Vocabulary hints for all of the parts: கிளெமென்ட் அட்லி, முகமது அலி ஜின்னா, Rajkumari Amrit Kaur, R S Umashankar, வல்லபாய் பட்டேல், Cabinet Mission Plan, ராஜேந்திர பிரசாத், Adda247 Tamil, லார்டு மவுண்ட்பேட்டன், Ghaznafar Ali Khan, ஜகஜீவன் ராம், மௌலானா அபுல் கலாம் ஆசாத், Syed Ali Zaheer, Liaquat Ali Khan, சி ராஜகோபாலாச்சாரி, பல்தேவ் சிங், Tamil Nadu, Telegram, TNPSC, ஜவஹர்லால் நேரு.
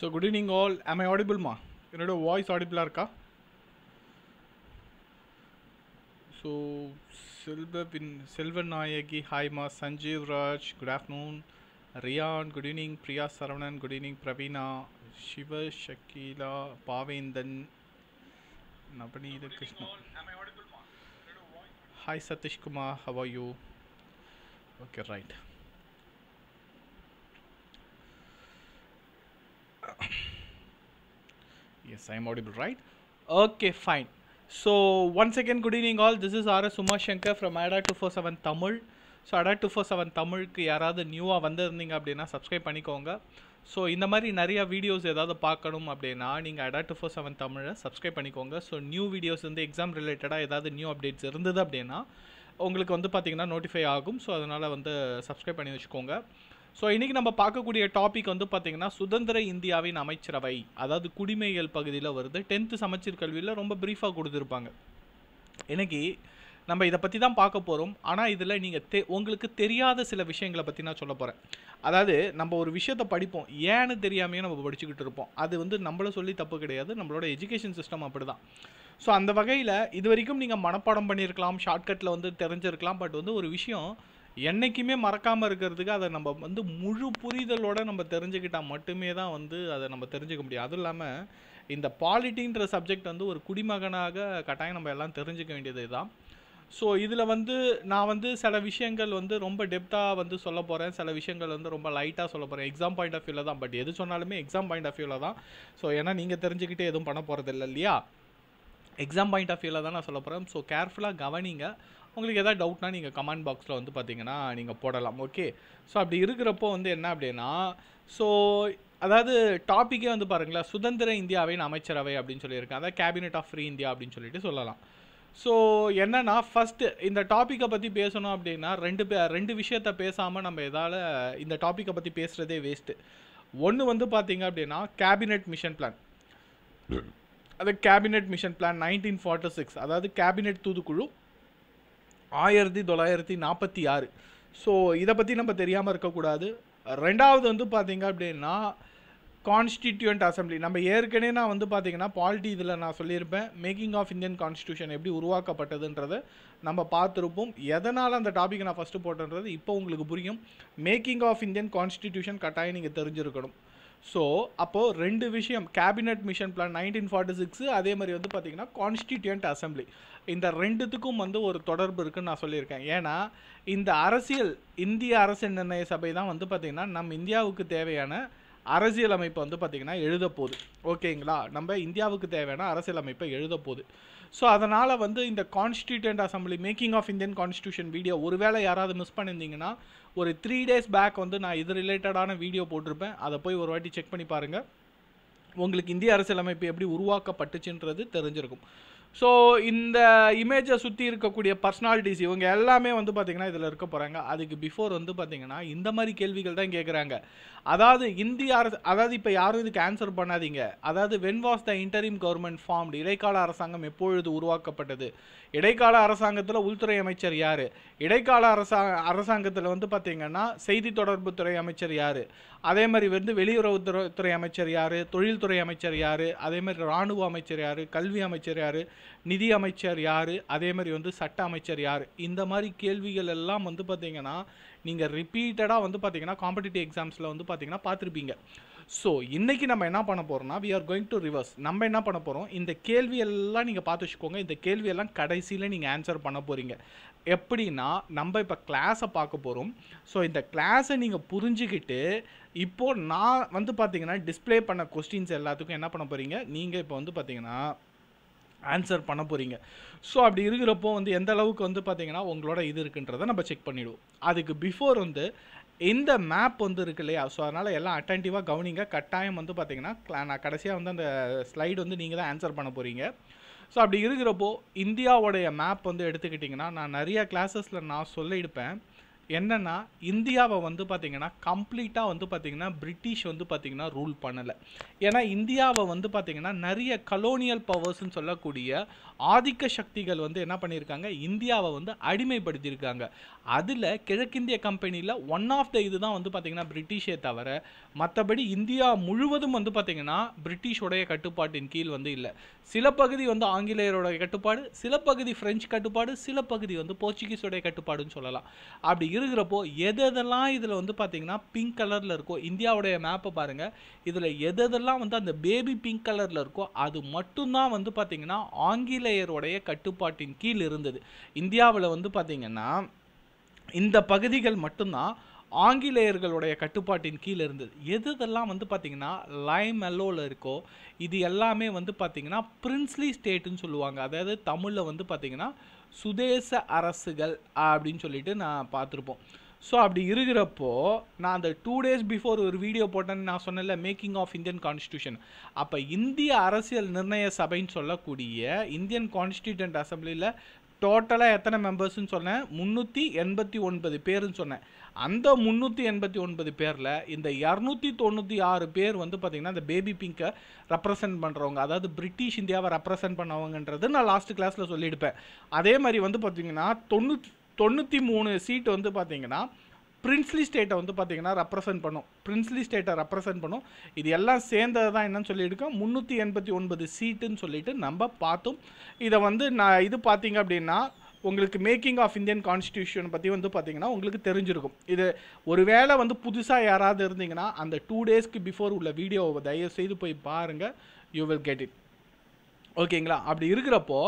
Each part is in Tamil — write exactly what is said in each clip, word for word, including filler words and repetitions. So good evening all. Am I audible ma? என்னோட வாய்ஸ் ஆடிபிளாக இருக்கா? ஸோ செல்வ பின் செல்வநாயகி ஹாய்மா, Sanjeev Raj good afternoon, Ryan good evening, Priya Saravanan good evening, Praveena, Siva, Shakeela, Pavendhan, நபனிலகிருஷ்ணா, hi Sathish Kumar, how are you? Okay right. Yes, I am audible, right? Okay, fine. So once again, good evening all. This is R S Umashankar from Adda two forty-seven Tamil. So Adda two forty-seven Tamil க்கு யாராவது நியூவாக வந்திருந்தீங்க அப்படின்னா சப்ஸ்கிரைப் பண்ணிக்கோங்க. ஸோ இந்த மாதிரி நிறையா வீடியோஸ் ஏதாவது பார்க்கணும் அப்படின்னா நீங்கள் Adda two forty-seven தமிழை சப்ஸ்கிரைப் பண்ணிக்கோங்க. ஸோ நியூ வீடியோஸ் வந்து எக்ஸாம் ரிலேட்டடாக ஏதாவது நியூ அப்டேட்ஸ் இருந்தது அப்படின்னா உங்களுக்கு வந்து பார்த்திங்கன்னா நோட்டிஃபை ஆகும். ஸோ அதனால் வந்து சப்ஸ்கிரைப் பண்ணி வச்சுக்கோங்க. ஸோ இன்றைக்கி நம்ம பார்க்கக்கூடிய டாபிக் வந்து பார்த்திங்கன்னா சுதந்திர இந்தியாவின் அமைச்சரவை, அதாவது குடிமைகள் பகுதியில் வருது. டென்த்து சமச்சீர் கல்வியில் ரொம்ப ப்ரீஃபாக கொடுத்துருப்பாங்க. இன்றைக்கி நம்ம இதை பற்றி தான் பார்க்க போகிறோம். ஆனால் இதில் நீங்கள் தெ உங்களுக்கு தெரியாத சில விஷயங்களை பற்றி நான் சொல்ல போகிறேன். அதாவது நம்ம ஒரு விஷயத்தை படிப்போம், ஏன்னு தெரியாமையே நம்ம படிச்சுக்கிட்டு இருப்போம். அது வந்து நம்மளை சொல்லி தப்பு கிடையாது, நம்மளோட எஜுகேஷன் சிஸ்டம் அப்படி தான். ஸோ அந்த வகையில் இது வரைக்கும் நீங்கள் மனப்பாடம் பண்ணியிருக்கலாம், ஷார்ட்கட்டில் வந்து தெரிஞ்சிருக்கலாம். பட் வந்து ஒரு விஷயம் என்றைக்குமே மறக்காமல் இருக்கிறதுக்கு அதை நம்ம வந்து முழு புரிதலோடு நம்ம தெரிஞ்சுக்கிட்டால் மட்டுமே தான் வந்து அதை நம்ம தெரிஞ்சுக்க முடியும். அதுவும் இல்லாமல் இந்த பாலிட்டின்ற சப்ஜெக்ட் வந்து ஒரு குடிமகனாக கட்டாயம் நம்ம எல்லாம் தெரிஞ்சுக்க வேண்டியது தான். ஸோ இதில் வந்து நான் வந்து சில விஷயங்கள் வந்து ரொம்ப டெப்த்தாக வந்து சொல்ல போகிறேன், சில விஷயங்கள் வந்து ரொம்ப லைட்டாக சொல்ல போகிறேன். எக்ஸாம் பாயிண்ட் ஆஃப் வியூவில் தான், பட் எது சொன்னாலுமே எக்ஸாம் பாயிண்ட் ஆஃப் வியூவில் தான். ஸோ ஏன்னா நீங்கள் தெரிஞ்சுக்கிட்டே எதுவும் பண்ண போகிறது இல்லை இல்லையா? எக்ஸாம் பாயிண்ட் ஆஃப் வியூவில் தான் நான் சொல்ல போகிறேன். ஸோ கேர்ஃபுல்லாக கவனிங்க. உங்களுக்கு எதாவது டவுட்னால் நீங்கள் கமெண்ட் பாக்ஸில் வந்து பார்த்தீங்கன்னா நீங்கள் போடலாம். ஓகே. ஸோ அப்படி இருக்கிறப்போ வந்து என்ன அப்படின்னா, ஸோ அதாவது டாப்பிக்கே வந்து பாருங்களேன், சுதந்திர இந்தியாவின் அமைச்சரவை அப்படின்னு சொல்லியிருக்கேன். அதாவது கேபினெட் ஆஃப் ஃப்ரீ இந்தியா அப்படின்னு சொல்லிட்டு சொல்லலாம். ஸோ என்னென்னா ஃபஸ்ட்டு இந்த டாப்பிக்கை பற்றி பேசணும் அப்படின்னா ரெண்டு பே ரெண்டு விஷயத்த பேசாமல் நம்ம எதால் இந்த டாப்பிக்கை பற்றி பேசுகிறதே வேஸ்ட்டு. ஒன்று வந்து பார்த்தீங்க அப்படின்னா கேபினெட் மிஷன் பிளான், அது cabinet mission plan nineteen forty six, அதாவது கேபினெட் தூதுக்குழு ஆயிரத்தி தொள்ளாயிரத்தி நாற்பத்தி ஆறு. ஸோ இதை பற்றி நம்ம தெரியாமல் இருக்கக்கூடாது. ரெண்டாவது வந்து பார்த்திங்க அப்படின்னா கான்ஸ்டிடியூண்ட் அசம்பிளி. நம்ம ஏற்கனவே நான் வந்து பார்த்திங்கன்னா பாலிட்டி இதில் நான் சொல்லியிருப்பேன், மேக்கிங் ஆஃப் இந்தியன் கான்ஸ்டியூஷன் எப்படி உருவாக்கப்பட்டதுன்றதை நம்ம பார்த்துருப்போம். எதனால் அந்த டாபிக் நான் ஃபஸ்ட்டு போட்டேன்றது இப்போ உங்களுக்கு புரியும். மேக்கிங் ஆஃப் இந்தியன் கான்ஸ்டிடியூஷன் கட்டாயம் நீங்கள் தெரிஞ்சிருக்கணும். ஸோ அப்போது ரெண்டு விஷயம், cabinet mission plan nineteen forty six, அதே மாதிரி வந்து பார்த்திங்கன்னா கான்ஸ்டிடியூண்ட் அசம்பிளி, இந்த ரெண்டுத்துக்கும் வந்து ஒரு தொடர்பு இருக்குதுன்னு நான் சொல்லியிருக்கேன். ஏன்னா இந்த அரசியல் இந்திய அரசியல் நிர்ணய சபை தான் வந்து பார்த்திங்கன்னா நம் இந்தியாவுக்கு தேவையான அரசியல் அமைப்பை வந்து பார்த்திங்கன்னா எழுதப்போகுது. ஓகேங்களா? நம்ம இந்தியாவுக்கு தேவையான அரசியல் அமைப்பை எழுதப்போகுது. ஸோ அதனால் வந்து இந்த constituent assembly making of Indian constitution video ஒருவேளை யாராவது மிஸ் பண்ணியிருந்தீங்கன்னா ஒரு த்ரீ டேஸ் பேக் வந்து நான் இது ரிலேட்டடான வீடியோ போட்டிருப்பேன். அதை போய் ஒரு வாட்டி செக் பண்ணி பாருங்கள், உங்களுக்கு இந்திய அரசியலமைப்பு எப்படி உருவாக்கப்பட்டுச்சுன்றது தெரிஞ்சிருக்கும். ஸோ இந்த இமேஜை சுற்றி இருக்கக்கூடிய பர்சனாலிட்டிஸ் இவங்க எல்லாமே வந்து பார்த்திங்கன்னா இதில் இருக்க போகிறாங்க. அதுக்கு பிஃபோர் வந்து பார்த்திங்கன்னா இந்த மாதிரி கேள்விகள் தான் கேட்குறாங்க. அதாவது இந்திய அரசு, அதாவது இப்போ யாரும் இதுக்கு ஆன்சர் பண்ணாதீங்க. அதாவது when was the interim government formed, இடைக்கால அரசாங்கம் எப்பொழுது உருவாக்கப்பட்டது, இடைக்கால அரசாங்கத்தில் உள்துறை அமைச்சர் யார், இடைக்கால அரசாங்க அரசாங்கத்தில் வந்து பார்த்திங்கன்னா செய்தி தொடர்புத்துறை அமைச்சர் யார், அதே மாதிரி வந்து வெளியுறவுத்துறை துறை அமைச்சர் யார், தொழில்துறை அமைச்சர் யார், அதே மாதிரி இராணுவ அமைச்சர் யார், கல்வி அமைச்சர் யார், நிதி அமைச்சர் யார், அதே மாதிரி வந்து சட்ட அமைச்சர் யார், இந்த மாதிரி கேள்விகள் எல்லாம் வந்து பார்த்தீங்கன்னா நீங்கள் ரிப்பீட்டடாக வந்து பார்த்தீங்கன்னா காம்படிட்டிவ் எக்ஸாம்ஸில் வந்து பார்த்தீங்கன்னா பார்த்துருப்பீங்க. ஸோ இன்றைக்கி நம்ம என்ன பண்ண போகிறோம்னா we are going to reverse. நம்ம என்ன பண்ண போகிறோம், இந்த கேள்வியெல்லாம் நீங்கள் பார்த்து வச்சுக்கோங்க. இந்த கேள்வியெல்லாம் கடைசியில் நீங்கள் ஆன்சர் பண்ண போகிறீங்க. எப்படின்னா நம்ம இப்போ கிளாஸை பார்க்க போகிறோம். ஸோ இந்த கிளாஸை நீங்கள் புரிஞ்சுக்கிட்டு இப்போது நான் வந்து பார்த்தீங்கன்னா டிஸ்பிளே பண்ண கொஸ்டின்ஸ் எல்லாத்துக்கும் என்ன பண்ண போகிறீங்க, நீங்கள் இப்போ வந்து பார்த்தீங்கன்னா ஆன்சர் பண்ண போகிறீங்க. ஸோ அப்படி இருக்கிறப்போ வந்து எந்த அளவுக்கு வந்து பார்த்திங்கன்னா உங்களோட இது இருக்குன்றதை நம்ம செக் பண்ணிவிடுவோம். அதுக்கு பிஃபோர் வந்து இந்த மேப் வந்து இருக்கு இல்லையா? ஸோ அதனால் எல்லாம் அட்டென்டிவாக கவனிங்க. கட்டாயம் வந்து பார்த்திங்கன்னா நான் கடைசியாக வந்து அந்த ஸ்லைடு வந்து நீங்கள் தான் ஆன்சர் பண்ண போகிறீங்க. ஸோ அப்படி இருக்கிறப்போ இந்தியாவோடைய மேப் வந்து எடுத்துக்கிட்டிங்கன்னா நான் நிறையா கிளாஸஸில் நான் சொல்லியிருப்பேன். என்னன்னா இந்தியாவை வந்து பார்த்தீங்கன்னா கம்ப்ளீட்டாக வந்து பார்த்தீங்கன்னா பிரிட்டிஷ் வந்து பார்த்தீங்கன்னா ரூல் பண்ணலை. ஏன்னா இந்தியாவை வந்து பார்த்தீங்கன்னா நிறைய கலோனியல் பவர்ஸ்ன்னு சொல்லக்கூடிய ஆதிக்க சக்திகள் வந்து என்ன பண்ணியிருக்காங்க, இந்தியாவை வந்து அடிமைப்படுத்தியிருக்காங்க. அதில் கிழக்கிந்திய கம்பெனியில் ஒன் ஆஃப் த இதுதான் வந்து பார்த்தீங்கன்னா பிரிட்டிஷே தவிர மற்றபடி இந்தியா முழுவதும் வந்து பார்த்தீங்கன்னா பிரிட்டிஷோடைய கட்டுப்பாட்டின் கீழ் வந்து இல்லை. சில பகுதி வந்து ஆங்கிலேயரோட கட்டுப்பாடு, சில பகுதி ஃப்ரெஞ்சு கட்டுப்பாடு, சில பகுதி வந்து போர்ச்சுகீஸோடைய கட்டுப்பாடுன்னு சொல்லலாம். அப்படி இருக்கிறப்போ எதெல்லாம் இதில் வந்து பார்த்தீங்கன்னா பிங்க் கலரில் இருக்கோ, இந்தியாவுடைய மேப்பை பாருங்கள், இதில் எதெல்லாம் வந்து அந்த பேபி பிங்க் கலரில் இருக்கோ அது மட்டும்தான் வந்து பார்த்தீங்கன்னா ஆங்கிலேயருடைய கட்டுப்பாட்டின் கீழ் இருந்தது. இந்தியாவில் வந்து பார்த்தீங்கன்னா இந்த பகுதிகள் மட்டும்தான் ஆங்கிலேயர்களுடைய கட்டுப்பாட்டின் கீழே இருந்தது. எதுதெல்லாம் வந்து பார்த்தீங்கன்னா லைம் எல்லோவில் இருக்கோ இது எல்லாமே வந்து பார்த்தீங்கன்னா பிரின்ஸ்லி ஸ்டேட்டுன்னு சொல்லுவாங்க. அதாவது தமிழில் வந்து பார்த்தீங்கன்னா சுதேச அரசுகள் அப்படின்னு சொல்லிட்டு நான் பார்த்துருப்போம். ஸோ அப்படி இருக்கிறப்போ நான் அந்த டூ டேஸ் பிஃபோர் ஒரு வீடியோ போட்டேன்னு நான் சொன்னேன்ல, மேக்கிங் ஆஃப் இந்தியன் கான்ஸ்டியூஷன். அப்போ இந்திய அரசியல் நிர்ணய சபைன்னு சொல்லக்கூடிய இந்தியன் கான்ஸ்டியூட்டன்ட் அசம்பிளியில் டோட்டலாக எத்தனை மெம்பர்ஸ்ன்னு சொன்னேன், முந்நூற்றி எண்பத்தி ஒன்பது பேருன்னு சொன்னேன். அந்த முந்நூற்றி எண்பத்தி ஒன்பது பேரில் இந்த இரநூத்தி தொண்ணூற்றி ஆறு பேர் வந்து பார்த்திங்கன்னா இந்த பேபி பிங்கை ரெப்ரசன்ட் பண்ணுறவங்க, அதாவது பிரிட்டிஷ் இந்தியாவை ரெப்ரசன்ட் பண்ணவங்கன்றது நான் லாஸ்ட் கிளாஸில் சொல்லியிருப்பேன். அதே மாதிரி வந்து பார்த்திங்கன்னா தொண்ணூற்றி தொண்ணூற்றி மூணு சீட்டு வந்து பார்த்திங்கன்னா பிரின்ஸ்லி ஸ்டேட்டை வந்து பார்த்திங்கன்னா ரெப்ரசன்ட் பண்ணும், பிரின்ஸ்லி ஸ்டேட்டை ரெப்ரசன்ட் பண்ணும். இது எல்லாம் சேர்ந்தது தான் என்னன்னு சொல்லியிருக்கோம், முந்நூற்றி எண்பத்தி ஒன்பது சீட்டுன்னு சொல்லிட்டு நம்ம பார்த்தோம். இதை வந்து நான் இது பார்த்திங்க அப்படின்னா உங்களுக்கு மேக்கிங் ஆஃப் இந்தியன் கான்ஸ்டியூஷன் பற்றி வந்து பார்த்திங்கன்னா உங்களுக்கு தெரிஞ்சிருக்கும். இது ஒரு வேளை வந்து புதுசாக யாராவது இருந்தீங்கன்னா அந்த டூ டேஸ்க்கு பிஃபோர் உள்ள வீடியோவை தயவு செய்து போய் பாருங்கள், யூ வில் கெட் இட். ஓகேங்களா? அப்படி இருக்கிறப்போ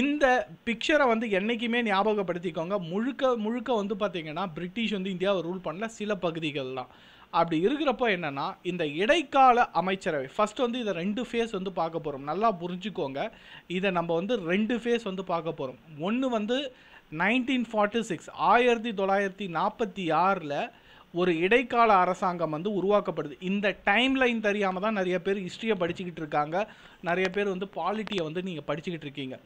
இந்த பிக்சரை வந்து என்றைக்குமே ஞாபகப்படுத்திக்கோங்க, முழுக்க முழுக்க வந்து பார்த்திங்கன்னா பிரிட்டிஷ் வந்து இந்தியாவை ரூல் பண்ணல, சில பகுதிகள் தான். அப்படி இருக்கிறப்போ என்னென்னா இந்த இடைக்கால அமைச்சரவை ஃபஸ்ட் வந்து இதை ரெண்டு ஃபேஸ் வந்து பார்க்க போகிறோம். நல்லா புரிஞ்சுக்கோங்க, இதை நம்ம வந்து ரெண்டு ஃபேஸ் வந்து பார்க்க போகிறோம். ஒன்று வந்து நைன்டீன் ஃபார்ட்டி சிக்ஸ் ஆயிரத்தி தொள்ளாயிரத்தி நாற்பத்தி ஆறில் ஒரு இடைக்கால அரசாங்கம் வந்து உருவாக்கப்படுது. இந்த டைம் லைன் தெரியாமல் தான் நிறைய பேர் ஹிஸ்ட்ரியை படிச்சுக்கிட்டு இருக்காங்க, நிறைய பேர் வந்து பாலிட்டியை வந்து நீங்கள் படிச்சுக்கிட்டு இருக்கீங்க.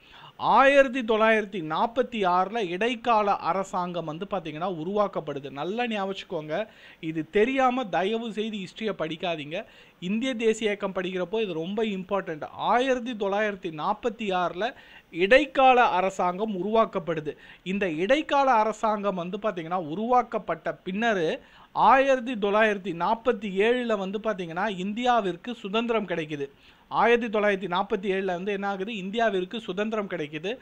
ஆயிரத்தி தொள்ளாயிரத்தி நாற்பத்தி ஆறில் இடைக்கால அரசாங்கம் வந்து பார்த்திங்கன்னா உருவாக்கப்படுது. நல்லா ஞாபகிச்சுக்கோங்க, இது தெரியாமல் தயவு செய்து ஹிஸ்ட்ரியை படிக்காதீங்க. இந்திய தேசிய இயக்கம் படிக்கிறப்போ இது ரொம்ப இம்பார்ட்டண்ட். ஆயிரத்தி தொள்ளாயிரத்தி நாற்பத்தி ஆறில் இடைக்கால அரசாங்கம் உருவாக்கப்படுது. இந்த இடைக்கால அரசாங்கம் வந்து பார்த்திங்கன்னா உருவாக்கப்பட்ட பின்னர் ஆயிரத்தி தொள்ளாயிரத்தி நாற்பத்தி ஏழில் வந்து பார்த்திங்கன்னா இந்தியாவிற்கு சுதந்திரம் கிடைக்கிது. ஆயிரத்தி தொள்ளாயிரத்தி நாற்பத்தி ஏழில் வந்து என்ன ஆகுது, இந்தியாவிற்கு சுதந்திரம் கிடைக்கிது.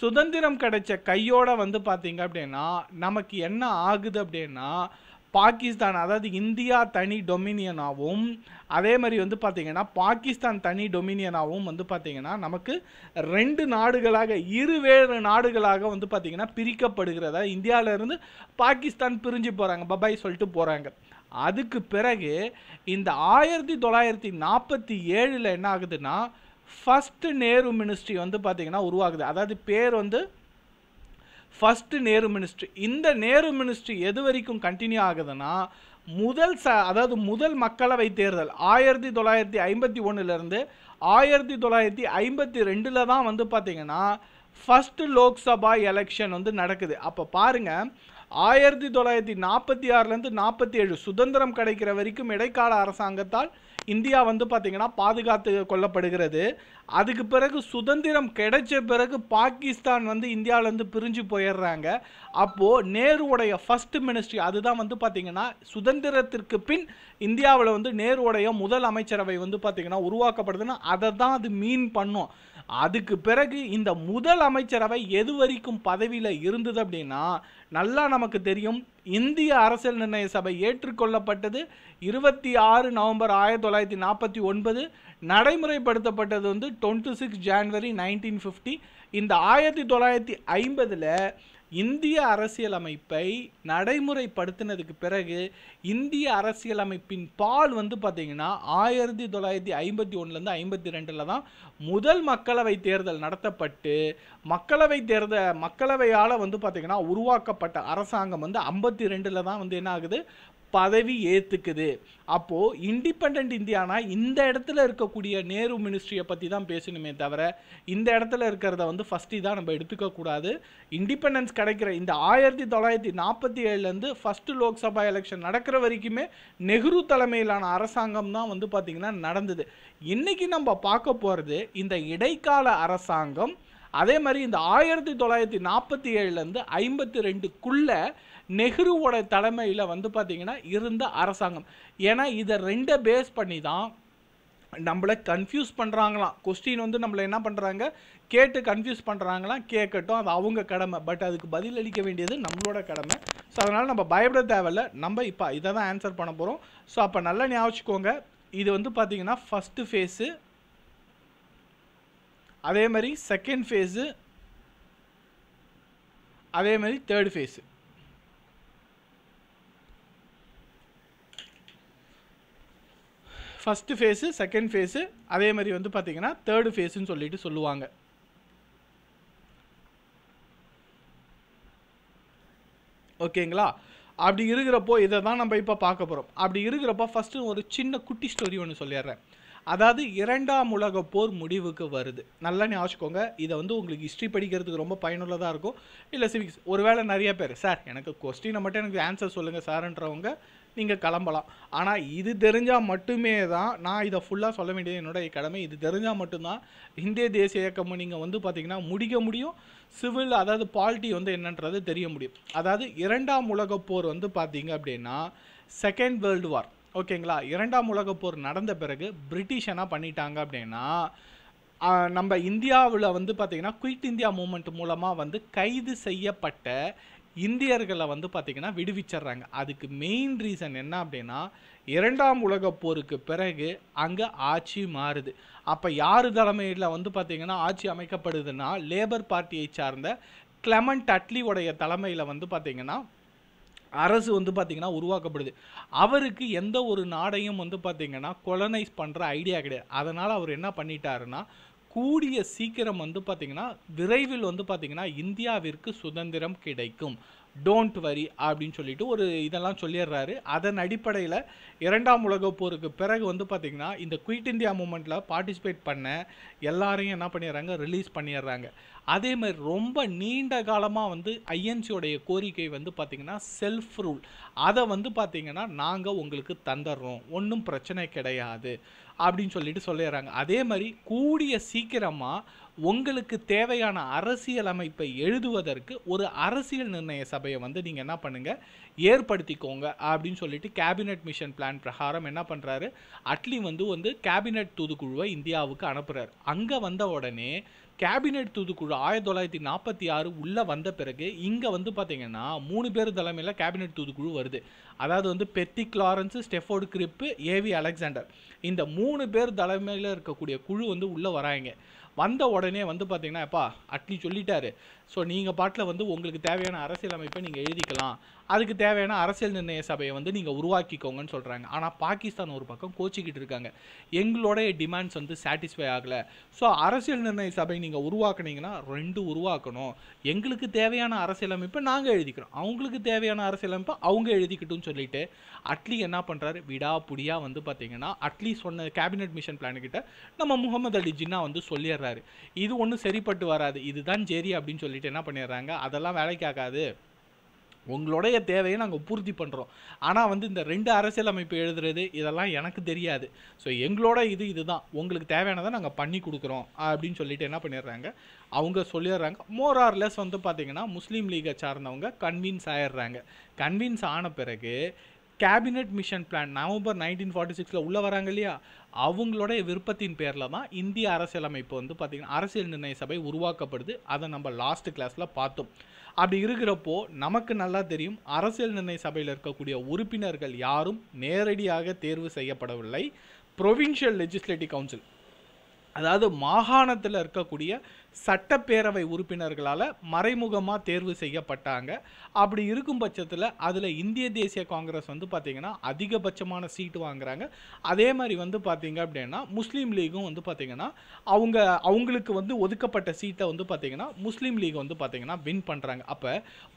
சுதந்திரம் கிடைச்ச கையோடு வந்து பார்த்திங்க அப்படின்னா நமக்கு என்ன ஆகுது அப்படின்னா பாகிஸ்தான், அதாவது இந்தியா தனி டொமினியனாகவும் அதே மாதிரி வந்து பார்த்திங்கன்னா பாகிஸ்தான் தனி டொமினியனாகவும் வந்து பார்த்திங்கன்னா நமக்கு ரெண்டு நாடுகளாக இருவேறு நாடுகளாக வந்து பார்த்திங்கன்னா பிரிக்கப்படுகிறதா, இந்தியாவிலேருந்து பாகிஸ்தான் பிரிஞ்சு போகிறாங்க, பபாய் சொல்லிட்டு போகிறாங்க. அதுக்கு பிறகு இந்த ஆயிரத்தி தொள்ளாயிரத்தி நாற்பத்தி ஏழில் என்ன ஆகுதுன்னா ஃபஸ்ட்டு நேரு மினிஸ்ட்ரி வந்து பார்த்திங்கன்னா உருவாகுது. அதாவது பேர் வந்து ஃபஸ்ட்டு நேரு மினிஸ்ட்ரி. இந்த நேரு மினிஸ்ட்ரி எது வரைக்கும் கண்டினியூ ஆகுதுன்னா முதல் ச அதாவது முதல் மக்களவை தேர்தல் ஆயிரத்தி தொள்ளாயிரத்தி ஐம்பத்தி ஒன்றுலேருந்து ஆயிரத்தி தொள்ளாயிரத்தி ஐம்பத்தி ரெண்டில் தான் வந்து பார்த்திங்கன்னா ஃபஸ்ட்டு லோக்சபா எலெக்ஷன் வந்து நடக்குது. அப்போ பாருங்கள், ஆயிரத்தி தொள்ளாயிரத்தி நாற்பத்தி ஆறுலேருந்து நாற்பத்தி ஏழு சுதந்திரம் கிடைக்கிற வரைக்கும் இடைக்கால அரசாங்கத்தால் இந்தியா வந்து பார்த்திங்கன்னா பாதுகாத்து கொள்ளப்படுகிறது. அதுக்கு பிறகு சுதந்திரம் கிடைச்ச பிறகு பாகிஸ்தான் வந்து இந்தியாவிலேருந்து பிரிஞ்சு போயிடுறாங்க. அப்போது நேருடைய ஃபஸ்ட்டு மினிஸ்ட்ரி அதுதான் வந்து பார்த்திங்கன்னா சுதந்திரத்திற்கு பின் இந்தியாவில் வந்து நேருடைய முதல் அமைச்சரவை வந்து பார்த்திங்கன்னா உருவாக்கப்படுதுன்னா அதை தான் அது மீன் பண்ணும். அதுக்கு பிறகு இந்த முதல் அமைச்சரவை எது வரைக்கும் பதவியில் இருந்தது அப்படின்னா நல்லா நமக்கு தெரியும், இந்திய அரசியல் நிர்ணய சபை ஏற்றுக்கொள்ளப்பட்டது இருபத்தி ஆறு நவம்பர் ஆயிரத்தி தொள்ளாயிரத்தி நாற்பத்தி ஒன்பது, நடைமுறைப்படுத்தப்பட்டது வந்து twenty six January nineteen fifty. இந்த ஆயிரத்தி தொள்ளாயிரத்தி ஐம்பதில் இந்திய அரசியலமைப்பை நடைமுறைப்படுத்தினதுக்கு பிறகு இந்திய அரசியலமைப்பின் பால் வந்து பார்த்திங்கன்னா ஆயிரத்தி தொள்ளாயிரத்தி ஐம்பத்தி ஒன்றுலேருந்து ஐம்பத்தி ரெண்டில் தான் முதல் மக்களவை தேர்தல் நடத்தப்பட்டு மக்களவை தேர்த மக்களவையால வந்து பாத்தீங்கன்னா உருவாக்கப்பட்ட அரசாங்கம் வந்து ஐம்பத்தி இரண்டு ல தான் வந்து என்ன ஆகுது பதவி ஏத்துக்குது அப்போ இன்டிபெண்டன்ட் இந்தியானா இந்த இடத்துல இருக்க கூடிய நேரு मिनिस्ट्रीய பத்தி தான் பேசணுமே தவிர இந்த இடத்துல இருக்குறத வந்து ஃபர்ஸ்ட் இத நம்ம எடுத்துக்க கூடாது இன்டிபெண்டன்ஸ் கிடைக்கிற இந்த ஆயிரத்து தொள்ளாயிரத்து நாற்பத்தி ஏழு ல இருந்து ஃபர்ஸ்ட் லோக் சபா எலெக்ஷன் நடக்குற வரைக்கும் நேரு தலைமையிலான அரசாங்கம் தான் வந்து பாத்தீங்கன்னா நடந்துது இன்னைக்கு நம்ம பார்க்க போறது இந்த இடைக்கால அரசாங்கம் அதே மாதிரி இந்த ஆயிரத்து தொள்ளாயிரத்து நாற்பத்தி ஏழு ல இருந்து ஐம்பத்தி இரண்டு குள்ள நெஹ்ருவோட தலைமையில வந்து பாத்தீங்கன்னா இருந்த அரசாங்கம் ஏனா இத ரெண்டே பேஸ் பண்ணி தான் நம்மளை கன்ஃபியூஸ் பண்றாங்கலாம் क्वेश्चन வந்து நம்மளை என்ன பண்றாங்க கேட் கன்ஃபியூஸ் பண்றாங்கலாம் கேக்கட்டும் அது அவங்க கடமை பட் அதுக்கு பதில் அளிக்க வேண்டியது நம்மளோட கடமை சோ அதனால நம்ம பயப்பட தேவையில்லை நம்ம இப்ப இத தான் ஆன்சர் பண்ண போறோம் சோ அப்ப நல்லா ஞாபகம் இது வந்து பாத்தீங்கன்னா ஃபர்ஸ்ட் ஃபேஸ் அதே மாதிரி செகண்ட் ஃபேஸ் அதே மாதிரி third phase First phase, second phase, அதே மாதிரி வந்து பாத்தீங்கன்னா third phase ன்னு சொல்லிட்டு சொல்லுவாங்க. ஓகேங்களா? அப்படி இருக்குறப்போ இத தான் நம்ம இப்ப பார்க்க போறோம். அப்படி இருக்குறப்ப first ஒரு சின்ன குட்டி ஸ்டோரி ஒன்னு சொல்லிறேன். அதாவது இரண்டாம் உலகப் போர் முடிவுக்கு வருது. நல்லா ஞாபகம் இத வந்து உங்களுக்கு ஹிஸ்டரி படிக்கிறதுக்கு ரொம்ப பயனுள்ளதா இருக்கும். இல்ல சிவிக்ஸ் ஒருவேளை நிறைய பேர் சார் எனக்கு क्वेश्चन மட்டும் எனக்கு ஆன்சர் சொல்லுங்க சார்ன்றவங்க நீங்க கலம்பலாம் ஆனா இது தெரிஞ்சா மட்டுமே தான் நான் இத ஃபுல்லா சொல்ல வேண்டியது என்னோட கடமை இது தெரிஞ்சா மட்டும் தான் இந்திய தேசிய இயக்கம் நீங்க வந்து பாத்தீங்கன்னா முடிக்க முடியும் சிவில் அதாவது பாலிட்டி வந்து என்னன்றது தெரிய முடியும் அதாவது இரண்டாம் உலகப் போர் வந்து பாத்தீங்க அப்படினா செகண்ட் வேர்ல்ட் வார் ஓகேங்களா இரண்டாம் உலகப் போர் நடந்த பிறகு பிரிட்டிஷனா பண்ணிட்டாங்க அப்படினா நம்ம இந்தியாவுல வந்து பாத்தீங்கன்னா குயிட் இந்தியா மூவ்மென்ட் மூலமா வந்து கைது செய்யப்பட்ட இந்தியர்களை வந்து பாத்தீங்கன்னா விடுவிச்சறாங்க அதுக்கு மெயின் ரீசன் என்ன அப்படினா இரண்டாம் உலகப் போருக்கு பிறகு அங்க ஆட்சி மாறுது அப்ப யாரு தலைமையில வந்து பாத்தீங்கன்னா ஆட்சி அமைக்கப்படுதுன்னா லேபர் பார்ட்டியை சார்ந்த கிளெமென்ட் அட்லியோட தலைமையில வந்து பாத்தீங்கன்னா அரசு வந்து பாத்தீங்கன்னா உருவாக்கப்படுது அவருக்கு எந்த ஒரு நாடையும் வந்து பாத்தீங்கன்னா கொலனைஸ் பண்ற ஐடியா கிடையாது அதனால அவர் என்ன பண்ணிட்டாருன்னா கூடிய சீக்கிரம் வந்து பாத்தீங்கன்னா விரைவில் வந்து பாத்தீங்கன்னா இந்தியாவிற்கு சுதந்திரம் கிடைக்கும் டோன்ட் வரி அப்படினு சொல்லிட்டு ஒரு இதெல்லாம் சொல்லிறாரு அதன் அடிப்படையில் இரண்டாம் உலகப் போருக்கு பிறகு வந்து பாத்தீங்கன்னா இந்த குயிட் இந்தியா மூவ்மென்ட்ல பார்ட்டிசிபேட் பண்ண எல்லாரையும் என்ன பண்ணிறாங்க ரிலீஸ் பண்ணிறாங்க அதே மாதிரி ரொம்ப நீண்ட காலமா வந்து ஐஎன்சி உடைய கோரிக்கை வந்து பாத்தீங்கன்னா செல்ஃப் ரூல் அத வந்து பாத்தீங்கன்னா நாங்க உங்களுக்கு தந்தறோம் ஒண்ணும் பிரச்சனை கிடையாது அப்படினு சொல்லிட்டு சொல்லிறாங்க அதே மாதிரி கூடிய சீக்கிரமா உங்களுக்கு தேவையான அரசியல் அமைப்பை எழுதுவதற்கு ஒரு அரசியல் நிர்ணய சபையை வந்து நீங்க என்ன பண்ணுங்க ஏற்படுத்திக்கோங்க அப்படினு சொல்லிட்டு கேபினெட் மிஷன் பிளான் பிரகாரம் என்ன பண்றாரு அட்லி வந்து வந்து கேபினெட் தூதுக்குழுவை இந்தியாவுக்கு அனுப்புறாரு அங்க வந்த உடனே கேபினெட் தூதுக்குழு ஆயிரத்து தொள்ளாயிரத்து நாற்பத்தி ஆறு உள்ள வந்த பிறகு இங்க வந்து பாத்தீங்கன்னா மூணு பேர் தலைமையில கேபினெட் தூதுக்குழு வருது அதாவது வந்து Pethick Lawrence Stafford Cripps A V Alexander இந்த மூணு பேர் தலைமையில இருக்க கூடிய குழு வந்து உள்ள வராங்க வந்த உடனே வந்து பாத்தீங்கன்னா அப்பா அட்லி சொல்லிட்டாரு சோ நீங்க பாட்ல வந்து உங்களுக்கு தேவையான அரசியல் அமைப்பை நீங்க எழுதிக்கலாம் அதுக்கு தேவையான அரசியல் நிர்ணய சபையை வந்து நீங்க உருவாக்கிக்கோங்கன்னு சொல்றாங்க ஆனா பாகிஸ்தான் ஒரு பக்கம் கோச்சிக்கிட்டு இருக்காங்க எங்களோட டிமாண்ட்ஸ் வந்து சாட்டிஸ்ஃபை ஆகல சோ அரசியல் நிர்ணய சபை நீங்க உருவாக்குனீங்கனா ரெண்டு உருவாக்கணும் எங்களுக்கு தேவையான அரசியல் அமைப்பை நாங்க எழுதிக்கிறோம் அவங்களுக்கு தேவையான அரசியல் அமைப்பை அவங்க எழுதிக்கிட்டுன்னு சொல்லிட்டு அட்லி என்ன பண்றாரு விடாபுடியா வந்து பாத்தீங்கன்னா அட்லி சொன்ன கேபினெட் மிஷன் பிளான் கிட்ட நம்ம முகமது அலி ஜின்னா வந்து சொல்லிறாரு இது ஒண்ணு சரிப்பட்டு வராது இதுதான் ஜெரி அப்படினு சொல்லிட்டு என்ன பண்ணிறாங்க அதெல்லாம் வேலைக்கு ஆகாது உங்களோட தேவையை நாங்க பூர்த்தி பண்றோம் ஆனா வந்து இந்த ரெண்டு அரசியல் அமைப்பு எழுதுறது இதெல்லாம் எனக்கு தெரியாது சோ எங்களோட இது இதுதான் உங்களுக்கு தேவையானதை நாங்க பண்ணி கொடுக்கிறோம் அப்படினு சொல்லிட்டு என்ன பண்ணிறாங்க அவங்க சொல்லிறாங்க more or less வந்து பாத்தீங்கன்னா முஸ்லிம் லீக சார்ந்தவங்க கன்வின்ஸ் ஆயிறாங்க கன்வின்ஸ் ஆன பிறகு Cabinet Mission Plan நவம்பர் ஆயிரத்து தொள்ளாயிரத்து நாற்பத்தி ஆறு ல உள்ள வராங்க இல்லையா அவங்களோட விருப்பத்தின் பேர்ல தான் இந்திய அரசியலமைப்பு வந்து பாத்தீங்கன்னா அரசியல் நிர்ணய சபை உருவாக்கப்படுது அத நம்ம லாஸ்ட் கிளாஸ்ல பார்த்தோம் அப்படி இருக்குறப்போ நமக்கு நல்லா தெரியும் அரசியல் நிர்ணய சபையில இருக்க கூடிய உறுப்பினர்கள் யாரும் நேரடியாக தேர்வு செய்யப்படவில்லை Provincial Legislative Council அதாவது மாகாணத்தில் இருக்கக்கூடிய சட்டப்பேரவை உறுப்பினர்களால் மறைமுகமாக தேர்வு செய்யப்பட்டாங்க. அப்படி இருக்கும் பட்சத்தில் அதில் இந்திய தேசிய காங்கிரஸ் வந்து பார்த்திங்கன்னா அதிகபட்சமான சீட்டு வாங்குறாங்க. அதே மாதிரி வந்து பார்த்திங்க அப்படின்னா முஸ்லீம் லீகும் வந்து பார்த்திங்கன்னா அவங்க அவங்களுக்கு வந்து ஒதுக்கப்பட்ட சீட்டை வந்து பார்த்திங்கன்னா முஸ்லீம் லீக் வந்து பார்த்திங்கன்னா வின் பண்ணுறாங்க. அப்போ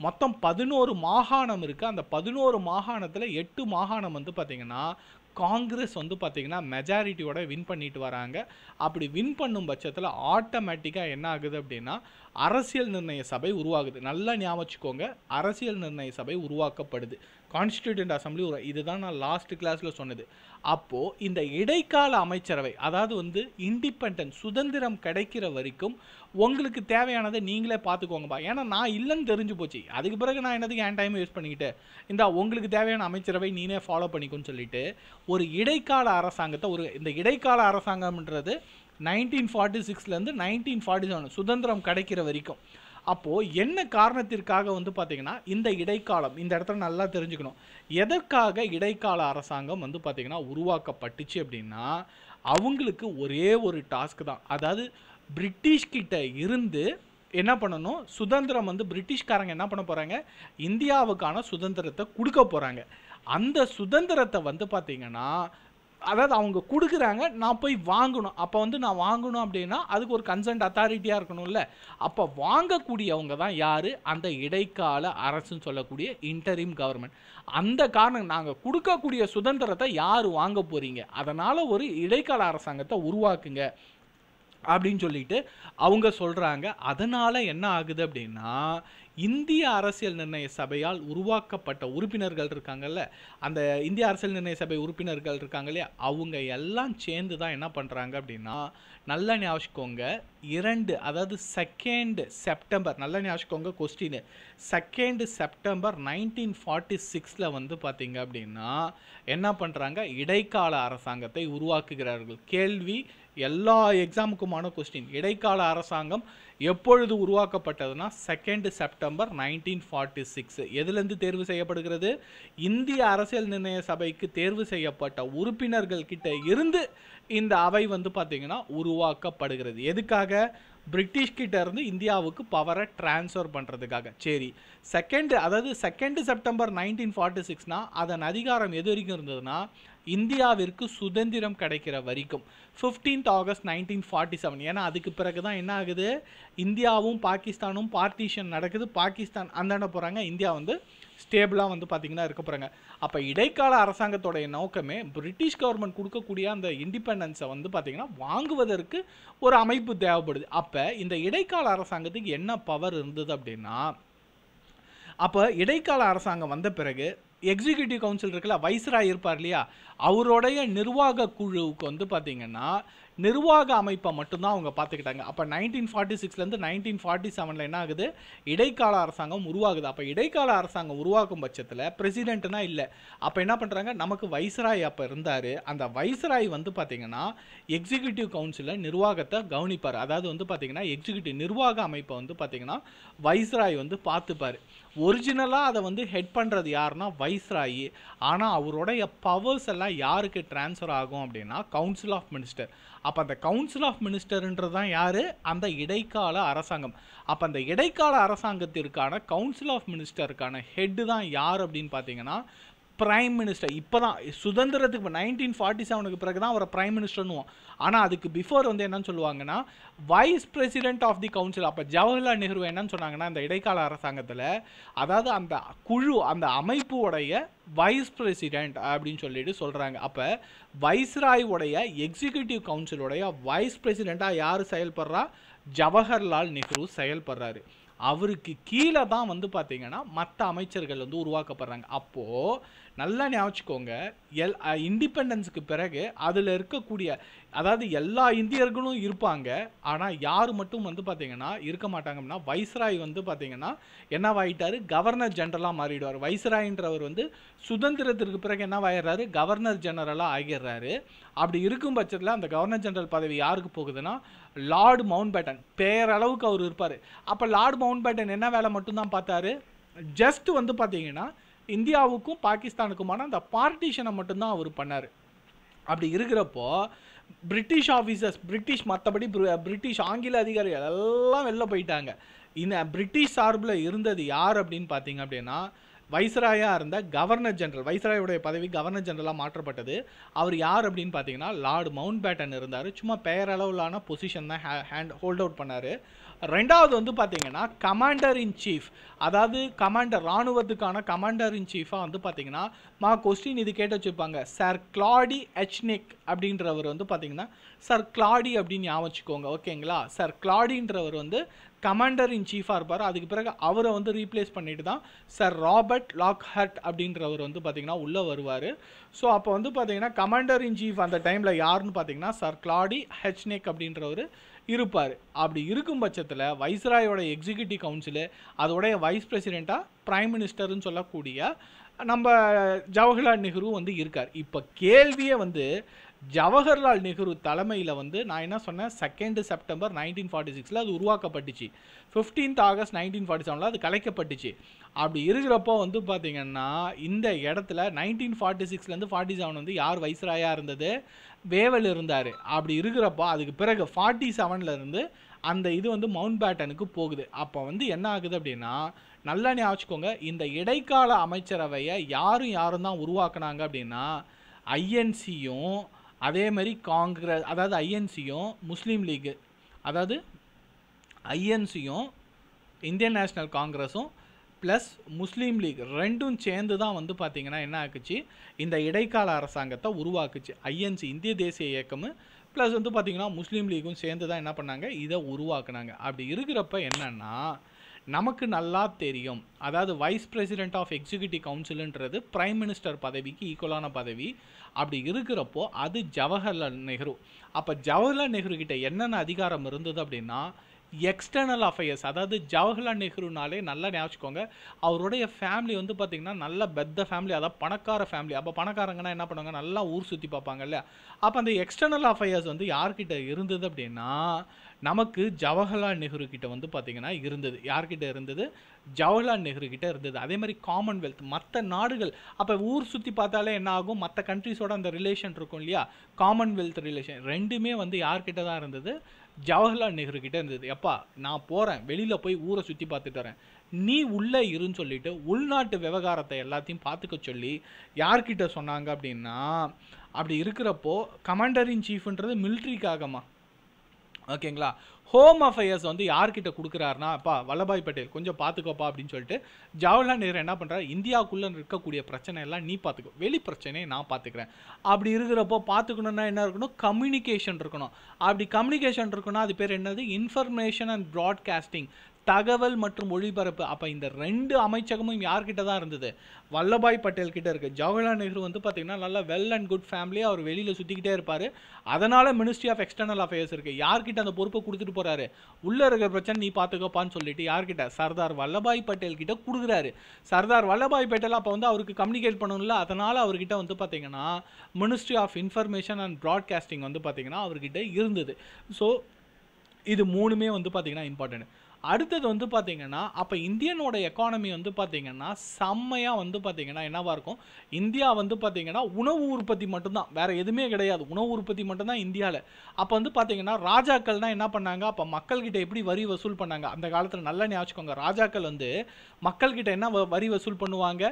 மொத்தம் பதினோரு மாகாணம் இருக்குது. அந்த பதினோரு மாகாணத்தில் எட்டு மாகாணம் வந்து பார்த்திங்கன்னா காங்கிரஸ் வந்து பார்த்திங்கன்னா மெஜாரிட்டியோட வின் பண்ணிட்டு வராங்க. அப்படி வின் பண்ணும் பட்சத்தில் ஆட்டோமேட்டிக்காக என்ன ஆகுது அப்படின்னா அரசியல் நிர்ணய சபை உருவாகுது. நல்லா ஞாபகம் அரசியல் நிர்ணய சபை உருவாக்கப்படுது. கான்ஸ்டிடியூண்ட் அசம்பிளி ஒரு இதுதான் நான் லாஸ்ட் கிளாஸில் சொன்னது. அப்போது இந்த இடைக்கால அமைச்சரவை அதாவது வந்து இண்டிபெண்டன்ட் சுதந்திரம் கிடைக்கிற வரைக்கும் உங்களுக்கு தேவையானதை நீங்களே பார்த்துக்கோங்கப்பா. ஏன்னா நான் இல்லைன்னு தெரிஞ்சு போச்சு. அதுக்கு பிறகு நான் என்னதுக்கு என் டைம் யூஸ் பண்ணிக்கிட்டு இந்த உங்களுக்கு தேவையான அமைச்சரவை நீனே ஃபாலோ பண்ணிக்கோன்னு சொல்லிட்டு ஒரு இடைக்கால அரசாங்கத்தை ஒரு இந்த இடைக்கால அரசாங்கம்ன்றது நைன்டீன் ஃபார்ட்டி சிக்ஸ்லேருந்து நைன்டீன் ஃபார்ட்டி செவன் சுதந்திரம் கிடைக்கிற வரைக்கும். அப்போது என்ன காரணத்திற்காக வந்து பார்த்திங்கன்னா இந்த இடைக்காலம் இந்த இடத்துல நல்லா தெரிஞ்சுக்கணும். எதற்காக இடைக்கால அரசாங்கம் வந்து பார்த்திங்கன்னா உருவாக்கப்பட்டுச்சு அப்படின்னா அவங்களுக்கு ஒரே ஒரு டாஸ்க் தான். அதாவது பிரிட்டிஷ்கிட்ட இருந்து என்ன பண்ணணும் சுதந்திரம் வந்து பிரிட்டிஷ்காரங்க என்ன பண்ண போகிறாங்க இந்தியாவுக்கான சுதந்திரத்தை கொடுக்க போகிறாங்க. அந்த சுதந்திரத்தை வந்து பார்த்திங்கன்னா அதாவது அவங்க கொடுக்குறாங்க நான் போய் வாங்கணும். அப்போ வந்து நான் வாங்கணும் அப்படின்னா அதுக்கு ஒரு கன்சர்ன்ட் அத்தாரிட்டியாக இருக்கணும்ல. அப்போ வாங்கக்கூடியவங்க தான் யார் அந்த இடைக்கால அரசுன்னு சொல்லக்கூடிய இன்டரிம் கவர்மெண்ட். அந்த காரணம் நாங்கள் கொடுக்கக்கூடிய சுதந்திரத்தை யார் வாங்க போகிறீங்க அதனால் ஒரு இடைக்கால அரசாங்கத்தை உருவாக்குங்க அப்படின்னு சொல்லிட்டு அவங்க சொல்கிறாங்க. அதனால் என்ன ஆகுது அப்படின்னா இந்திய அரசியல் நிர்ணய சபையால் உருவாக்கப்பட்ட உறுப்பினர்கள் இருக்காங்கல்ல அந்த இந்திய அரசியல் நிர்ணய சபை உறுப்பினர்கள் இருக்காங்க இல்லையா அவங்க எல்லாம் சேர்ந்து தான் என்ன பண்ணுறாங்க அப்படின்னா நல்லா ஞாபகிக்கோங்க இரண்டு அதாவது செகண்ட் செப்டம்பர் நல்லா ஞாபகிக்கோங்க question second September nineteen forty சிக்ஸில் வந்து பார்த்திங்க அப்படின்னா என்ன பண்ணுறாங்க இடைக்கால அரசாங்கத்தை உருவாக்குகிறார்கள். கேள்வி எல்லா எக்ஸாமுக்குமான கொஸ்டின் இடைக்கால அரசாங்கம் எப்பொழுது உருவாக்கப்பட்டதுன்னா second September nineteen forty six. எதுலேருந்து தேர்வு செய்யப்படுகிறது இந்திய அரசியல் நிர்ணய சபைக்கு தேர்வு செய்யப்பட்ட உறுப்பினர்கள் கிட்ட இருந்து இந்த அவை வந்து பார்த்திங்கன்னா உருவாக்கப்படுகிறது. எதுக்காக பிரிட்டிஷ்கிட்ட இருந்து இந்தியாவுக்கு பவரை டிரான்ஸ்ஃபர் பண்ணுறதுக்காக. சரி செகண்டு அதாவது செகண்டு செப்டம்பர் நைன்டீன் ஃபார்ட்டி சிக்ஸ்னால் அதன் அதிகாரம் எது வரைக்கும் இருந்ததுன்னா இந்தியாவிற்கு சுதந்திரம் கிடைக்கிற வரைக்கும் fifteenth August nineteen forty seven. ஏன்னா அதுக்கு பிறகு தான் என்ன ஆகுது இந்தியாவும் பாகிஸ்தானும் பார்ட்டிஷன் நடக்குது. பாகிஸ்தான் அந்தாண்ட போகிறாங்க இந்தியா வந்து ஸ்டேபிளாக வந்து பார்த்திங்கன்னா இருக்க போகிறாங்க. அப்போ இடைக்கால அரசாங்கத்தோடைய நோக்கமே பிரிட்டிஷ் கவர்மெண்ட் கொடுக்கக்கூடிய அந்த இண்டிபெண்டன்ஸை வந்து பார்த்திங்கன்னா வாங்குவதற்கு ஒரு அமைப்பு தேவைப்படுது. அப்போ இந்த இடைக்கால அரசாங்கத்துக்கு என்ன பவர் இருந்தது அப்படின்னா அப்போ இடைக்கால அரசாங்கம் வந்த பிறகு எக்ஸிக்யூட்டிவ் கவுன்சில் இருக்குல்ல வைஸ்ராய் இருப்பார் இல்லையா அவருடைய நிர்வாக குழுவுக்கு வந்து பார்த்திங்கன்னா நிர்வாக அமைப்பை மட்டும்தான் அவங்க பார்த்துக்கிட்டாங்க. அப்போ நைன்டீன் ஃபார்ட்டி சிக்ஸ்லேருந்து நைன்டீன் ஃபார்ட்டி செவனில் என்ன ஆகுது இடைக்கால அரசாங்கம் உருவாகுது. அப்போ இடைக்கால அரசாங்கம் உருவாக்கும் பட்சத்தில் பிரசிடென்ட்னா இல்லை. அப்போ என்ன பண்ணுறாங்க நமக்கு வைஸ்ராய் அப்போ இருந்தார். அந்த வைஸ்ராய் வந்து பார்த்திங்கன்னா எக்ஸிக்யூட்டிவ் கவுன்சிலில் நிர்வாகத்தை கவனிப்பார். அதாவது வந்து பார்த்திங்கன்னா எக்ஸிக்யூட்டிவ் நிர்வாக அமைப்பை வந்து பார்த்திங்கன்னா வைஸ்ராய் வந்து பார்த்துப்பார். ஒரிஜினலாக அதை வந்து ஹெட் பண்ணுறது யாருன்னா வைஸ்ராயி. ஆனால் அவருடைய பவர்ஸ் எல்லாம் யாருக்கு டிரான்ஸ்ஃபர் ஆகும் அப்படின்னா கவுன்சில் ஆஃப் மினிஸ்டர். அப்போ அந்த கவுன்சில் ஆஃப் மினிஸ்டர்ன்றது தான் யார் அந்த இடைக்கால அரசாங்கம். அப்போ அந்த இடைக்கால அரசாங்கத்திற்கான கவுன்சில் ஆஃப் மினிஸ்டருக்கான ஹெட்டு தான் யார் அப்படின்னு பார்த்தீங்கன்னா பிரைம் மினிஸ்டர். இப்போ தான் சுதந்திரத்துக்கு இப்போ நைன்டீன் ஃபார்ட்டி செவனுக்கு பிறகு தான் அவரை பிரைம் மினிஸ்டர்னுவோம். ஆனால் அதுக்கு பிஃபோர் வந்து என்னன்னு சொல்லுவாங்கன்னா vice president of the council. அப்போ ஜவஹர்லால் நேரு என்னன்னு சொன்னாங்கன்னா அந்த இடைக்கால அரசாங்கத்தில் அதாவது அந்த குழு அந்த அமைப்புடைய வைஸ் பிரசிடென்ட் அப்படின்னு சொல்லிட்டு சொல்கிறாங்க. அப்போ வைஸ்ராய் உடைய எக்ஸிக்யூட்டிவ் கவுன்சிலுடைய வைஸ் பிரசிடெண்ட்டாக யார் செயல்படுறா ஜவஹர்லால் நேரு செயல்படுறாரு. அவருக்கு கீழே தான் வந்து பார்த்திங்கன்னா மற்ற அமைச்சர்கள் வந்து உருவாக்கப்படுறாங்க. அப்போது நல்லா ஞாபகிக்கோங்க எல் இண்டிபெண்டன்ஸுக்கு பிறகு அதில் இருக்கக்கூடிய அதாவது எல்லா இந்தியர்களும் இருப்பாங்க. ஆனால் யார் மட்டும் வந்து பார்த்திங்கன்னா இருக்க மாட்டாங்க அப்படின்னா வைஸ்ராய் வந்து பார்த்திங்கன்னா என்னவாயிட்டார் கவர்னர் ஜெனரலாக மாறிடுவார். வைஸ்ராயின்றவர் வந்து சுதந்திரத்திற்கு பிறகு என்னவாயிடுறாரு கவர்னர் ஜெனரலாக ஆகிடுறாரு. அப்படி இருக்கும் பட்சத்தில் அந்த கவர்னர் ஜெனரல் பதவி யாருக்கு போகுதுன்னா லார்டு மவுண்ட்பேட்டன் பேரளவுக்கு அவர் இருப்பார். அப்போ லார்டு மவுண்ட்பேட்டன் என்ன வேலை மட்டும்தான் பார்த்தாரு ஜஸ்ட் வந்து பார்த்திங்கன்னா இந்தியாவுக்கும் பாகிஸ்தானுக்குமான அந்த பார்ட்டிஷனை மட்டும்தான் அவர் பண்ணார். அப்படி இருக்கிறப்போ British officers, British Mathabadi, British Angila Adhikarigal, all vella poittaanga. Indha British சார்பில் இருந்தது யார் அப்படினு பாத்தீங்க அப்படினா வைஸ்ராயா இருந்த கவர்னர் ஜெனரல், வைஸ்ராயோட பதவி கவர்னர் ஜெனரலா மாற்றப்பட்டது. அவர் யார் அப்படினு பாத்தீங்கன்னா லார்ட் மவுண்ட்பேட்டன் இருந்தார். சும்மா பெயர் அளவுலான பொசிஷன் தான் ஹேண்ட் ஹோல்ட் அவுட் பண்ணாரு. ரெண்டாவது வந்து பாத்தீங்கன்னா கமாண்டர் இன் சீஃப், அதாவது கமாண்டர் ராணுவத்துக்கான கமாண்டர் இன் சீஃபா வந்து பாத்தீங்கன்னா மா கொஸ்டின் இது கேட்டு வச்சிருப்பாங்க சார் கிளாடி எச்னிக் அப்படின்றவர் வந்து பாத்தீங்கன்னா சார் கிளாடி அப்படின்னு ஞாபகம் வச்சுக்கோங்க, ஓகேங்களா. சார் கிளாடின்றவர் வந்து கமாண்டர் இன் சீஃபாக இருப்பார். அதுக்கு பிறகு அவரை வந்து ரீப்ளேஸ் பண்ணிட்டு தான் சார் ராபர்ட் லாக்ஹர்ட் அப்படின்றவர் வந்து பார்த்திங்கன்னா உள்ளே வருவார். ஸோ அப்போ வந்து பார்த்திங்கன்னா கமாண்டர் இன் சீஃப் அந்த டைமில் யாருன்னு பார்த்திங்கன்னா சார் கிளாடி ஹெச்னேக் அப்படின்றவர் இருப்பார். அப்படி இருக்கும் பட்சத்தில் வைஸ்ராயோட எக்ஸிக்யூட்டிவ் கவுன்சிலு, அதோடைய வைஸ் பிரசிடெண்ட்டாக பிரைம் மினிஸ்டர்னு சொல்லக்கூடிய நம்ம ஜவஹர்லால் நேரு வந்து இருக்கார். இப்போ கேள்வியே வந்து ஜவஹர்லால் நேரு தலைமையில் வந்து நான் என்ன சொன்னேன், செகண்ட் செப்டம்பர் நைன்டீன் ஃபார்ட்டி சிக்ஸில் அது உருவாக்கப்பட்டுச்சு, ஃபிஃப்டீன்த் ஆகஸ்ட் நைன்டீன் ஃபார்ட்டி செவனில் அது கலைக்கப்பட்டுச்சு. அப்படி இருக்கிறப்போ வந்து பார்த்திங்கன்னா இந்த இடத்துல நைன்டீன் ஃபார்ட்டி சிக்ஸ்லேருந்து ஃபார்ட்டி செவன் வந்து யார் வைஸ்ராயாக இருந்தது, வேவல் இருந்தார். அப்படி இருக்கிறப்போ அதுக்கு பிறகு ஃபார்ட்டி செவன்லேருந்து அந்த இது வந்து மவுண்ட்பேட்டனுக்கு போகுது. அப்போ வந்து என்ன ஆகுது அப்படின்னா நல்லா ஞாபகம் வச்சுக்கோங்க, இந்த இடைக்கால அமைச்சரவையை யாரும் யாரும் தான் உருவாக்குனாங்க அப்படின்னா ஐஎன்சியும் அதே மாதிரி காங்கிரஸ், அதாவது ஐஎன்சியும் முஸ்லீம் லீக், அதாவது ஐஎன்சியும் இந்தியன் நேஷ்னல் காங்கிரஸும் ப்ளஸ் முஸ்லீம் லீக் ரெண்டும் சேர்ந்து தான் வந்து பார்த்திங்கன்னா என்ன ஆக்குச்சு, இந்த இடைக்கால அரசாங்கத்தை உருவாக்குச்சு. ஐஎன்சி இந்திய தேசிய இயக்கமும் ப்ளஸ் வந்து பார்த்திங்கன்னா முஸ்லீம் லீக்கும் சேர்ந்து தான் என்ன பண்ணாங்க, இதை உருவாக்குனாங்க. அப்படி இருக்கிறப்ப என்னென்னா நமக்கு நல்லா தெரியும், அதாவது வைஸ் பிரசிடெண்ட் ஆஃப் எக்ஸிக்யூட்டிவ் கவுன்சிலுன்றது பிரைம் மினிஸ்டர் பதவிக்கு ஈக்குவலான பதவி. அப்படி இருக்கிறப்போ அது ஜவஹர்லால் நேரு. அப்போ ஜவஹர்லால் நேரு கிட்ட என்னென்ன அதிகாரம் இருந்தது அப்படின்னா எக்ஸ்டர்னல் அஃபேர்ஸ், அதாவது ஜவஹர்லால் நேருனாலே நல்லா ஞாபகம், அவருடைய ஃபேமிலி வந்து பார்த்திங்கன்னா நல்ல பெத்த ஃபேமிலி, அதாவது பணக்கார ஃபேமிலி. அப்போ பணக்காரங்கன்னா என்ன பண்ணுவாங்க, நல்லா ஊர் சுற்றி பார்ப்பாங்கல்ல. அப்போ அந்த எக்ஸ்டர்னல் அஃபேர்ஸ் வந்து யார்கிட்ட இருந்தது அப்படின்னா நமக்கு ஜவஹர்லால் நேரு கிட்ட வந்து பார்த்திங்கன்னா இருந்தது. யார்கிட்ட இருந்தது, ஜவஹர்லால் நேரு கிட்ட இருந்தது. அதே மாதிரி காமன்வெல்த் மற்ற நாடுகள், அப்போ ஊர் சுற்றி பார்த்தாலே என்ன ஆகும், மற்ற கண்ட்ரிஸோட அந்த ரிலேஷன் இருக்கும் இல்லையா, காமன்வெல்த் ரிலேஷன் ரெண்டுமே வந்து யார்கிட்ட தான் இருந்தது, ஜவஹர்லால் நேரு கிட்ட இருந்தது. எப்பா நான் போகிறேன் வெளியில் போய் ஊரை சுற்றி பார்த்துட்டு வரேன், நீ உள்ளே இருன்னு சொல்லிட்டு உள்நாட்டு விவகாரத்தை எல்லாத்தையும் பார்த்துக்க சொல்லி யார்கிட்ட சொன்னாங்க அப்படின்னா, அப்படி இருக்கிறப்போ கமாண்டர் இன் சீஃப்ன்றது மிலிட்ரிக்காகமா, ஓகேங்களா. ஹோம் அஃபேர்ஸ் வந்து யார்கிட்ட கொடுக்குறாருனா அப்பா வல்லபாய் பட்டேல் கொஞ்சம் பார்த்துக்கோப்பா அப்படின்னு சொல்லிட்டு ஜவஹர்லால் நேரு என்ன பண்ணுறாரு, இந்தியாவுக்குள்ளே இருக்கக்கூடிய பிரச்சனை எல்லாம் நீ பார்த்துக்கோ, வெளி பிரச்சனையை நான் பார்த்துக்கிறேன். அப்படி இருக்கிறப்போ பார்த்துக்கணுன்னா என்ன இருக்கணும், கம்யூனிகேஷன் இருக்கணும். அப்படி கம்யூனிகேஷன் இருக்குன்னா அது பேர் என்னது, இன்ஃபர்மேஷன் அண்ட் ப்ராட்காஸ்டிங், தகவல் மற்றும் ஒளிபரப்பு. அப்போ இந்த ரெண்டு அமைச்சகமும் யார்கிட்ட தான் இருந்தது, வல்லபாய் பட்டேல் கிட்ட இருக்குது. ஜவஹர்லால் நேரு வந்து பார்த்திங்கன்னா நல்லா வெல் அண்ட் குட் ஃபேமிலி, அவர் வெளியில் சுற்றிக்கிட்டே இருப்பார். அதனால் மினிஸ்ட்ரி ஆஃப் எக்ஸ்டர்னல் அஃபேர்ஸ் இருக்குது. யார்கிட்ட அந்த பொறுப்பை கொடுத்துட்டு போகிறாரு, உள்ளே இருக்கிற பிரச்சனை நீ பார்த்துக்கப்பான்னு சொல்லிட்டு யார்கிட்ட, சர்தார் வல்லபாய் பட்டேல் கிட்ட கொடுக்குறாரு. சர்தார் வல்லபாய் பட்டேல் அப்போ வந்து அவருக்கு கம்யூனிகேட் பண்ணணும்ல, அதனால் அவர்கிட்ட வந்து பார்த்திங்கன்னா ministry of information and broadcasting வந்து பார்த்திங்கன்னா அவர்கிட்ட இருந்தது. ஸோ இது மூணுமே வந்து பார்த்திங்கன்னா இம்பார்ட்டன்ட். அடுத்தது வந்து பார்த்திங்கன்னா அப்போ இந்தியனோட எக்கானமி வந்து பார்த்திங்கன்னா செம்மையாக வந்து பார்த்திங்கன்னா என்னவாக இருக்கும், இந்தியா வந்து பார்த்திங்கன்னா உணவு உற்பத்தி மட்டும்தான், வேறு எதுவுமே கிடையாது, உணவு உற்பத்தி மட்டும்தான் இந்தியாவில். அப்போ வந்து பார்த்திங்கன்னா ராஜாக்கள்னால் என்ன பண்ணாங்க, அப்போ மக்கள்கிட்ட எப்படி வரி வசூல் பண்ணாங்க, அந்த காலத்தில் நல்லா ஞாபகம், ராஜாக்கள் வந்து மக்கள்கிட்ட என்ன வரி வசூல் பண்ணுவாங்க,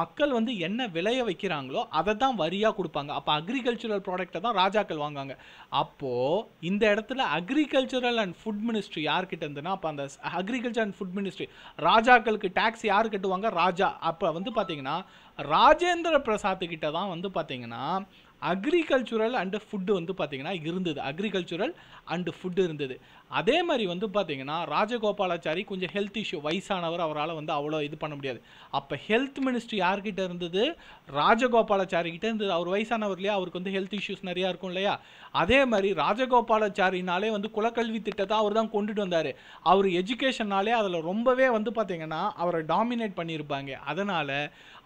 மக்கள் வந்து என்ன விளைய வைக்கிறாங்களோ அதை தான் வரியாக கொடுப்பாங்க. அப்போ அக்ரிகல்ச்சுரல் ப்ராடக்டை தான் ராஜாக்கள் வாங்குவாங்க. அப்போது இந்த இடத்துல அக்ரிகல்ச்சுரல் அண்ட் ஃபுட் மினிஸ்ட்ரி யார்கிட்ட இருந்துன்னா, அப்போ அந்த அக்ரிகல்ச்சர் அண்ட் ஃபுட் மினிஸ்ட்ரி, ராஜாக்களுக்கு டாக்ஸ் யார் கட்டுவாங்க, ராஜா. அப்போ வந்து பார்த்தீங்கன்னா ராஜேந்திர பிரசாத் கிட்ட தான் வந்து பார்த்தீங்கன்னா அக்ரிகல்ச்சுரல் அண்டு ஃபுட்டு வந்து பார்த்தீங்கன்னா இருந்தது, அக்ரிகல்ச்சுரல் அண்டு ஃபுட்டு இருந்தது. அதே மாதிரி வந்து பார்த்தீங்கன்னா ராஜகோபாலாச்சாரி கொஞ்சம் ஹெல்த் இஷ்யூ, வயசானவர், அவரால் வந்து அவ்வளோ இது பண்ண முடியாது. அப்போ ஹெல்த் மினிஸ்ட்ரி யார்கிட்ட இருந்தது, ராஜகோபாலாச்சாரி கிட்டே இருந்தது. அவர் வயசானவர் இல்லையா, அவருக்கு வந்து ஹெல்த் இஷ்யூஸ் நிறையா இருக்கும் இல்லையா. அதே மாதிரி ராஜகோபாலாச்சாரினாலே வந்து குலக்கல்வி திட்டத்தை அவர் தான் கொண்டுட்டு வந்தார். அவர் எஜுகேஷன்னாலே அதில் ரொம்பவே வந்து பார்த்தீங்கன்னா அவரை டாமினேட் பண்ணியிருப்பாங்க. அதனால்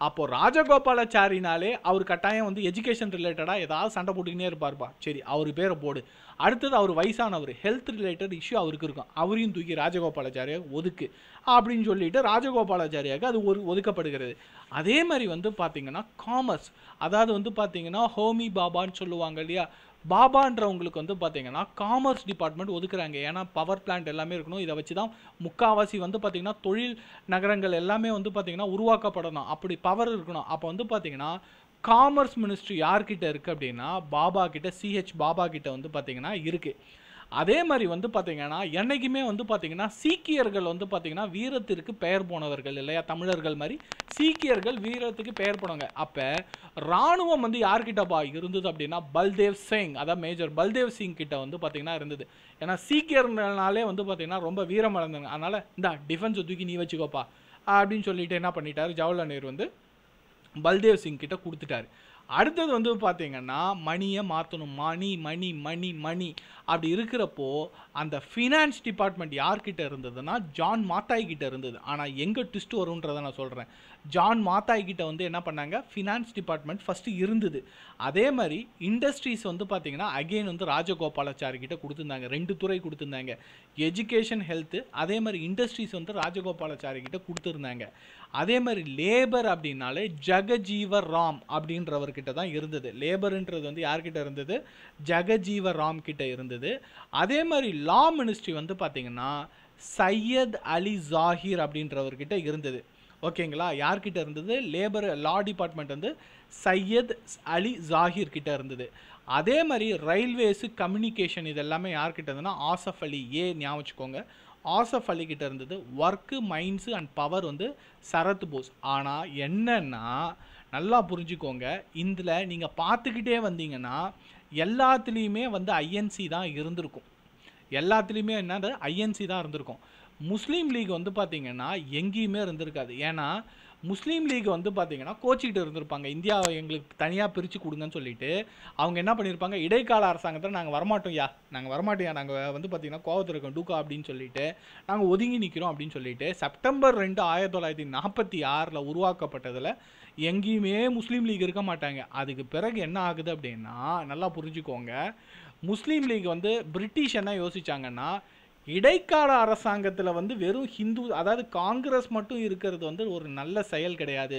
அப்போது ராஜகோபாலாச்சாரினாலே அவர் கட்டாயம் வந்து எஜுகேஷன் ரிலேட்டட் ஏதாவது சண்டை போட்டுக்கிட்டே இருப்பார்ப்பா, சரி அவர் பேரை போடு. அடுத்தது அவர் வயசானவர், ஹெல்த் ரிலேட்டட் இஷ்யூ அவருக்கு இருக்கும், அவரையும் தூக்கி ராஜகோபாலாச்சாரியா ஒதுக்கு அப்படின்னு சொல்லிட்டு ராஜகோபாலாச்சாரியாவுக்கு அது ஒரு ஒதுக்கப்படுகிறது. அதே மாதிரி வந்து பார்த்தீங்கன்னா காமர்ஸ், அதாவது வந்து பார்த்தீங்கன்னா ஹோமி பாபான்னு சொல்லுவாங்க இல்லையா, பாபான்றவங்களுக்கு வந்து பார்த்தீங்கன்னா காமர்ஸ் டிபார்ட்மெண்ட் ஒதுக்குறாங்க. ஏன்னா பவர் பிளான்ட் எல்லாமே இருக்கணும். இதை வச்சு தான் முக்காவாசி வந்து பார்த்தீங்கன்னா தொழில் நகரங்கள் எல்லாமே வந்து பார்த்தீங்கன்னா உருவாக்கப்படணும். அப்படி பவர் இருக்கணும். அப்போ வந்து பார்த்தீங்கன்னா காமர்ஸ் மினிஸ்ட்ரி யார்கிட்ட இருக்குது அப்படின்னா பாபா கிட்ட, சிஹெச் பாபா கிட்ட வந்து பார்த்தீங்கன்னா இருக்குது. அதே மாதிரி வந்து பார்த்தீங்கன்னா என்றைக்குமே வந்து பார்த்தீங்கன்னா சீக்கியர்கள் வந்து பார்த்தீங்கன்னா வீரத்திற்கு பெயர் போனவர்கள் இல்லையா, தமிழர்கள் மாதிரி சீக்கியர்கள் வீரத்துக்கு பெயர் போனவங்க. அப்போ இராணுவம் வந்து யார்கிட்டப்பா இருந்தது அப்படின்னா பல்தேவ் சிங், அதான் மேஜர் பல்தேவ் சிங் கிட்ட வந்து பார்த்தீங்கன்னா இருந்தது. ஏன்னா சீக்கியர்கள்னாலே வந்து பார்த்தீங்கன்னா ரொம்ப வீரம் அடைந்தாங்க. அதனால் இந்த டிஃபென்ஸை தூக்கி நீ வச்சுக்கோப்பா அப்படின்னு சொல்லிட்டு என்ன பண்ணிட்டார், ஜவஹர்லால் நேரு வந்து பல்தேவ் சிங் கிட்ட கொடுத்துட்டாரு. அடுத்தது வந்து பார்த்தீங்கன்னா மணியை மாற்றணும், மணி மணி மணி மணி அப்படி இருக்கிறப்போ அந்த ஃபினான்ஸ் டிபார்ட்மெண்ட் யார்கிட்ட இருந்ததுன்னா ஜான் மாத்தாய் கிட்ட இருந்தது. ஆனால் எங்கே ட்விஸ்ட் வரும்ன்றதை நான் சொல்கிறேன். ஜான் மாத்தாய் கிட்ட வந்து என்ன பண்ணாங்க, ஃபினான்ஸ் டிபார்ட்மெண்ட் ஃபஸ்ட்டு இருந்தது. அதே மாதிரி இண்டஸ்ட்ரீஸ் வந்து பார்த்தீங்கன்னா அகெயின் வந்து ராஜகோபாலாச்சாரி கிட்ட கொடுத்துருந்தாங்க. ரெண்டு துறை கொடுத்துருந்தாங்க, எஜுகேஷன் ஹெல்த்து. அதே மாதிரி இண்டஸ்ட்ரீஸ் வந்து ராஜகோபாலாச்சாரி கிட்ட கொடுத்துருந்தாங்க. அதே மாதிரி லேபர் அப்படின்னாலே ஜகஜீவன் ராம் அப்படின்றவர்கிட்ட தான் இருந்தது. லேபருன்றது வந்து யார்கிட்ட இருந்தது, ஜகஜீவன் ராம் கிட்ட இருந்தது. அதே மாதிரி லா மினிஸ்ட்ரி வந்து பார்த்தீங்கன்னா சையத் அலி ஜாஹீர் அப்படின்றவர்கிட்ட இருந்தது. ஓகேங்களா, யார்கிட்ட இருந்தது, லேபர் லா டிபார்ட்மெண்ட் வந்து சையத் அலி ஜாஹீர் கிட்ட இருந்தது. அதே மாதிரி ரயில்வேஸு கம்யூனிகேஷன் இதெல்லாமே யார்கிட்ட இருந்ததுன்னா ஆசஃப் அலி ஏ ஞாபகம் வச்சுக்கோங்க, ஆசஃப் அலி கிட்ட இருந்தது. ஒர்க்கு மைன்ஸு அண்ட் பவர் வந்து சரத் போஸ். ஆனால் என்னென்னா நல்லா புரிஞ்சுக்கோங்க, இதில் நீங்கள் பார்த்துக்கிட்டே வந்தீங்கன்னா எல்லாத்துலேயுமே வந்து ஐஎன்சி தான் இருந்திருக்கும். எல்லாத்துலேயுமே என்னது, ஐஎன்சி தான் இருந்திருக்கும். முஸ்லீம் லீக் வந்து பார்த்திங்கன்னா எங்கேயுமே இருந்திருக்காது. ஏன்னா முஸ்லீம் லீக் வந்து பார்த்திங்கன்னா கோச்சிக்கிட்டு இருந்திருப்பாங்க, இந்தியாவை எங்களுக்கு தனியாக பிரித்து கொடுங்கன்னு சொல்லிட்டு. அவங்க என்ன பண்ணியிருப்பாங்க, இடைக்கால அரசாங்கத்தில் நாங்கள் வரமாட்டோம் யா, நாங்கள் வரமாட்டோம் யா, நாங்கள் வந்து பார்த்திங்கன்னா கோவத்தில் இருக்கோம் டூக்கா அப்படின்னு சொல்லிட்டு நாங்கள் ஒதுங்கி நிற்கிறோம் அப்படின்னு சொல்லிட்டு செப்டம்பர் ரெண்டு ஆயிரத்தி தொள்ளாயிரத்தி நாற்பத்தி ஆறில் உருவாக்கப்பட்டதில் எங்கேயுமே முஸ்லீம் லீக் இருக்க மாட்டாங்க. அதுக்கு பிறகு என்ன ஆகுது அப்படின்னா நல்லா புரிஞ்சுக்கோங்க, முஸ்லீம் லீக் வந்து பிரிட்டிஷ் என்ன யோசித்தாங்கன்னா இடைக்கால அரசாங்கத்தில் வந்து வெறும் ஹிந்து, அதாவது காங்கிரஸ் மட்டும் இருக்கிறது வந்து ஒரு நல்ல செயல் கிடையாது.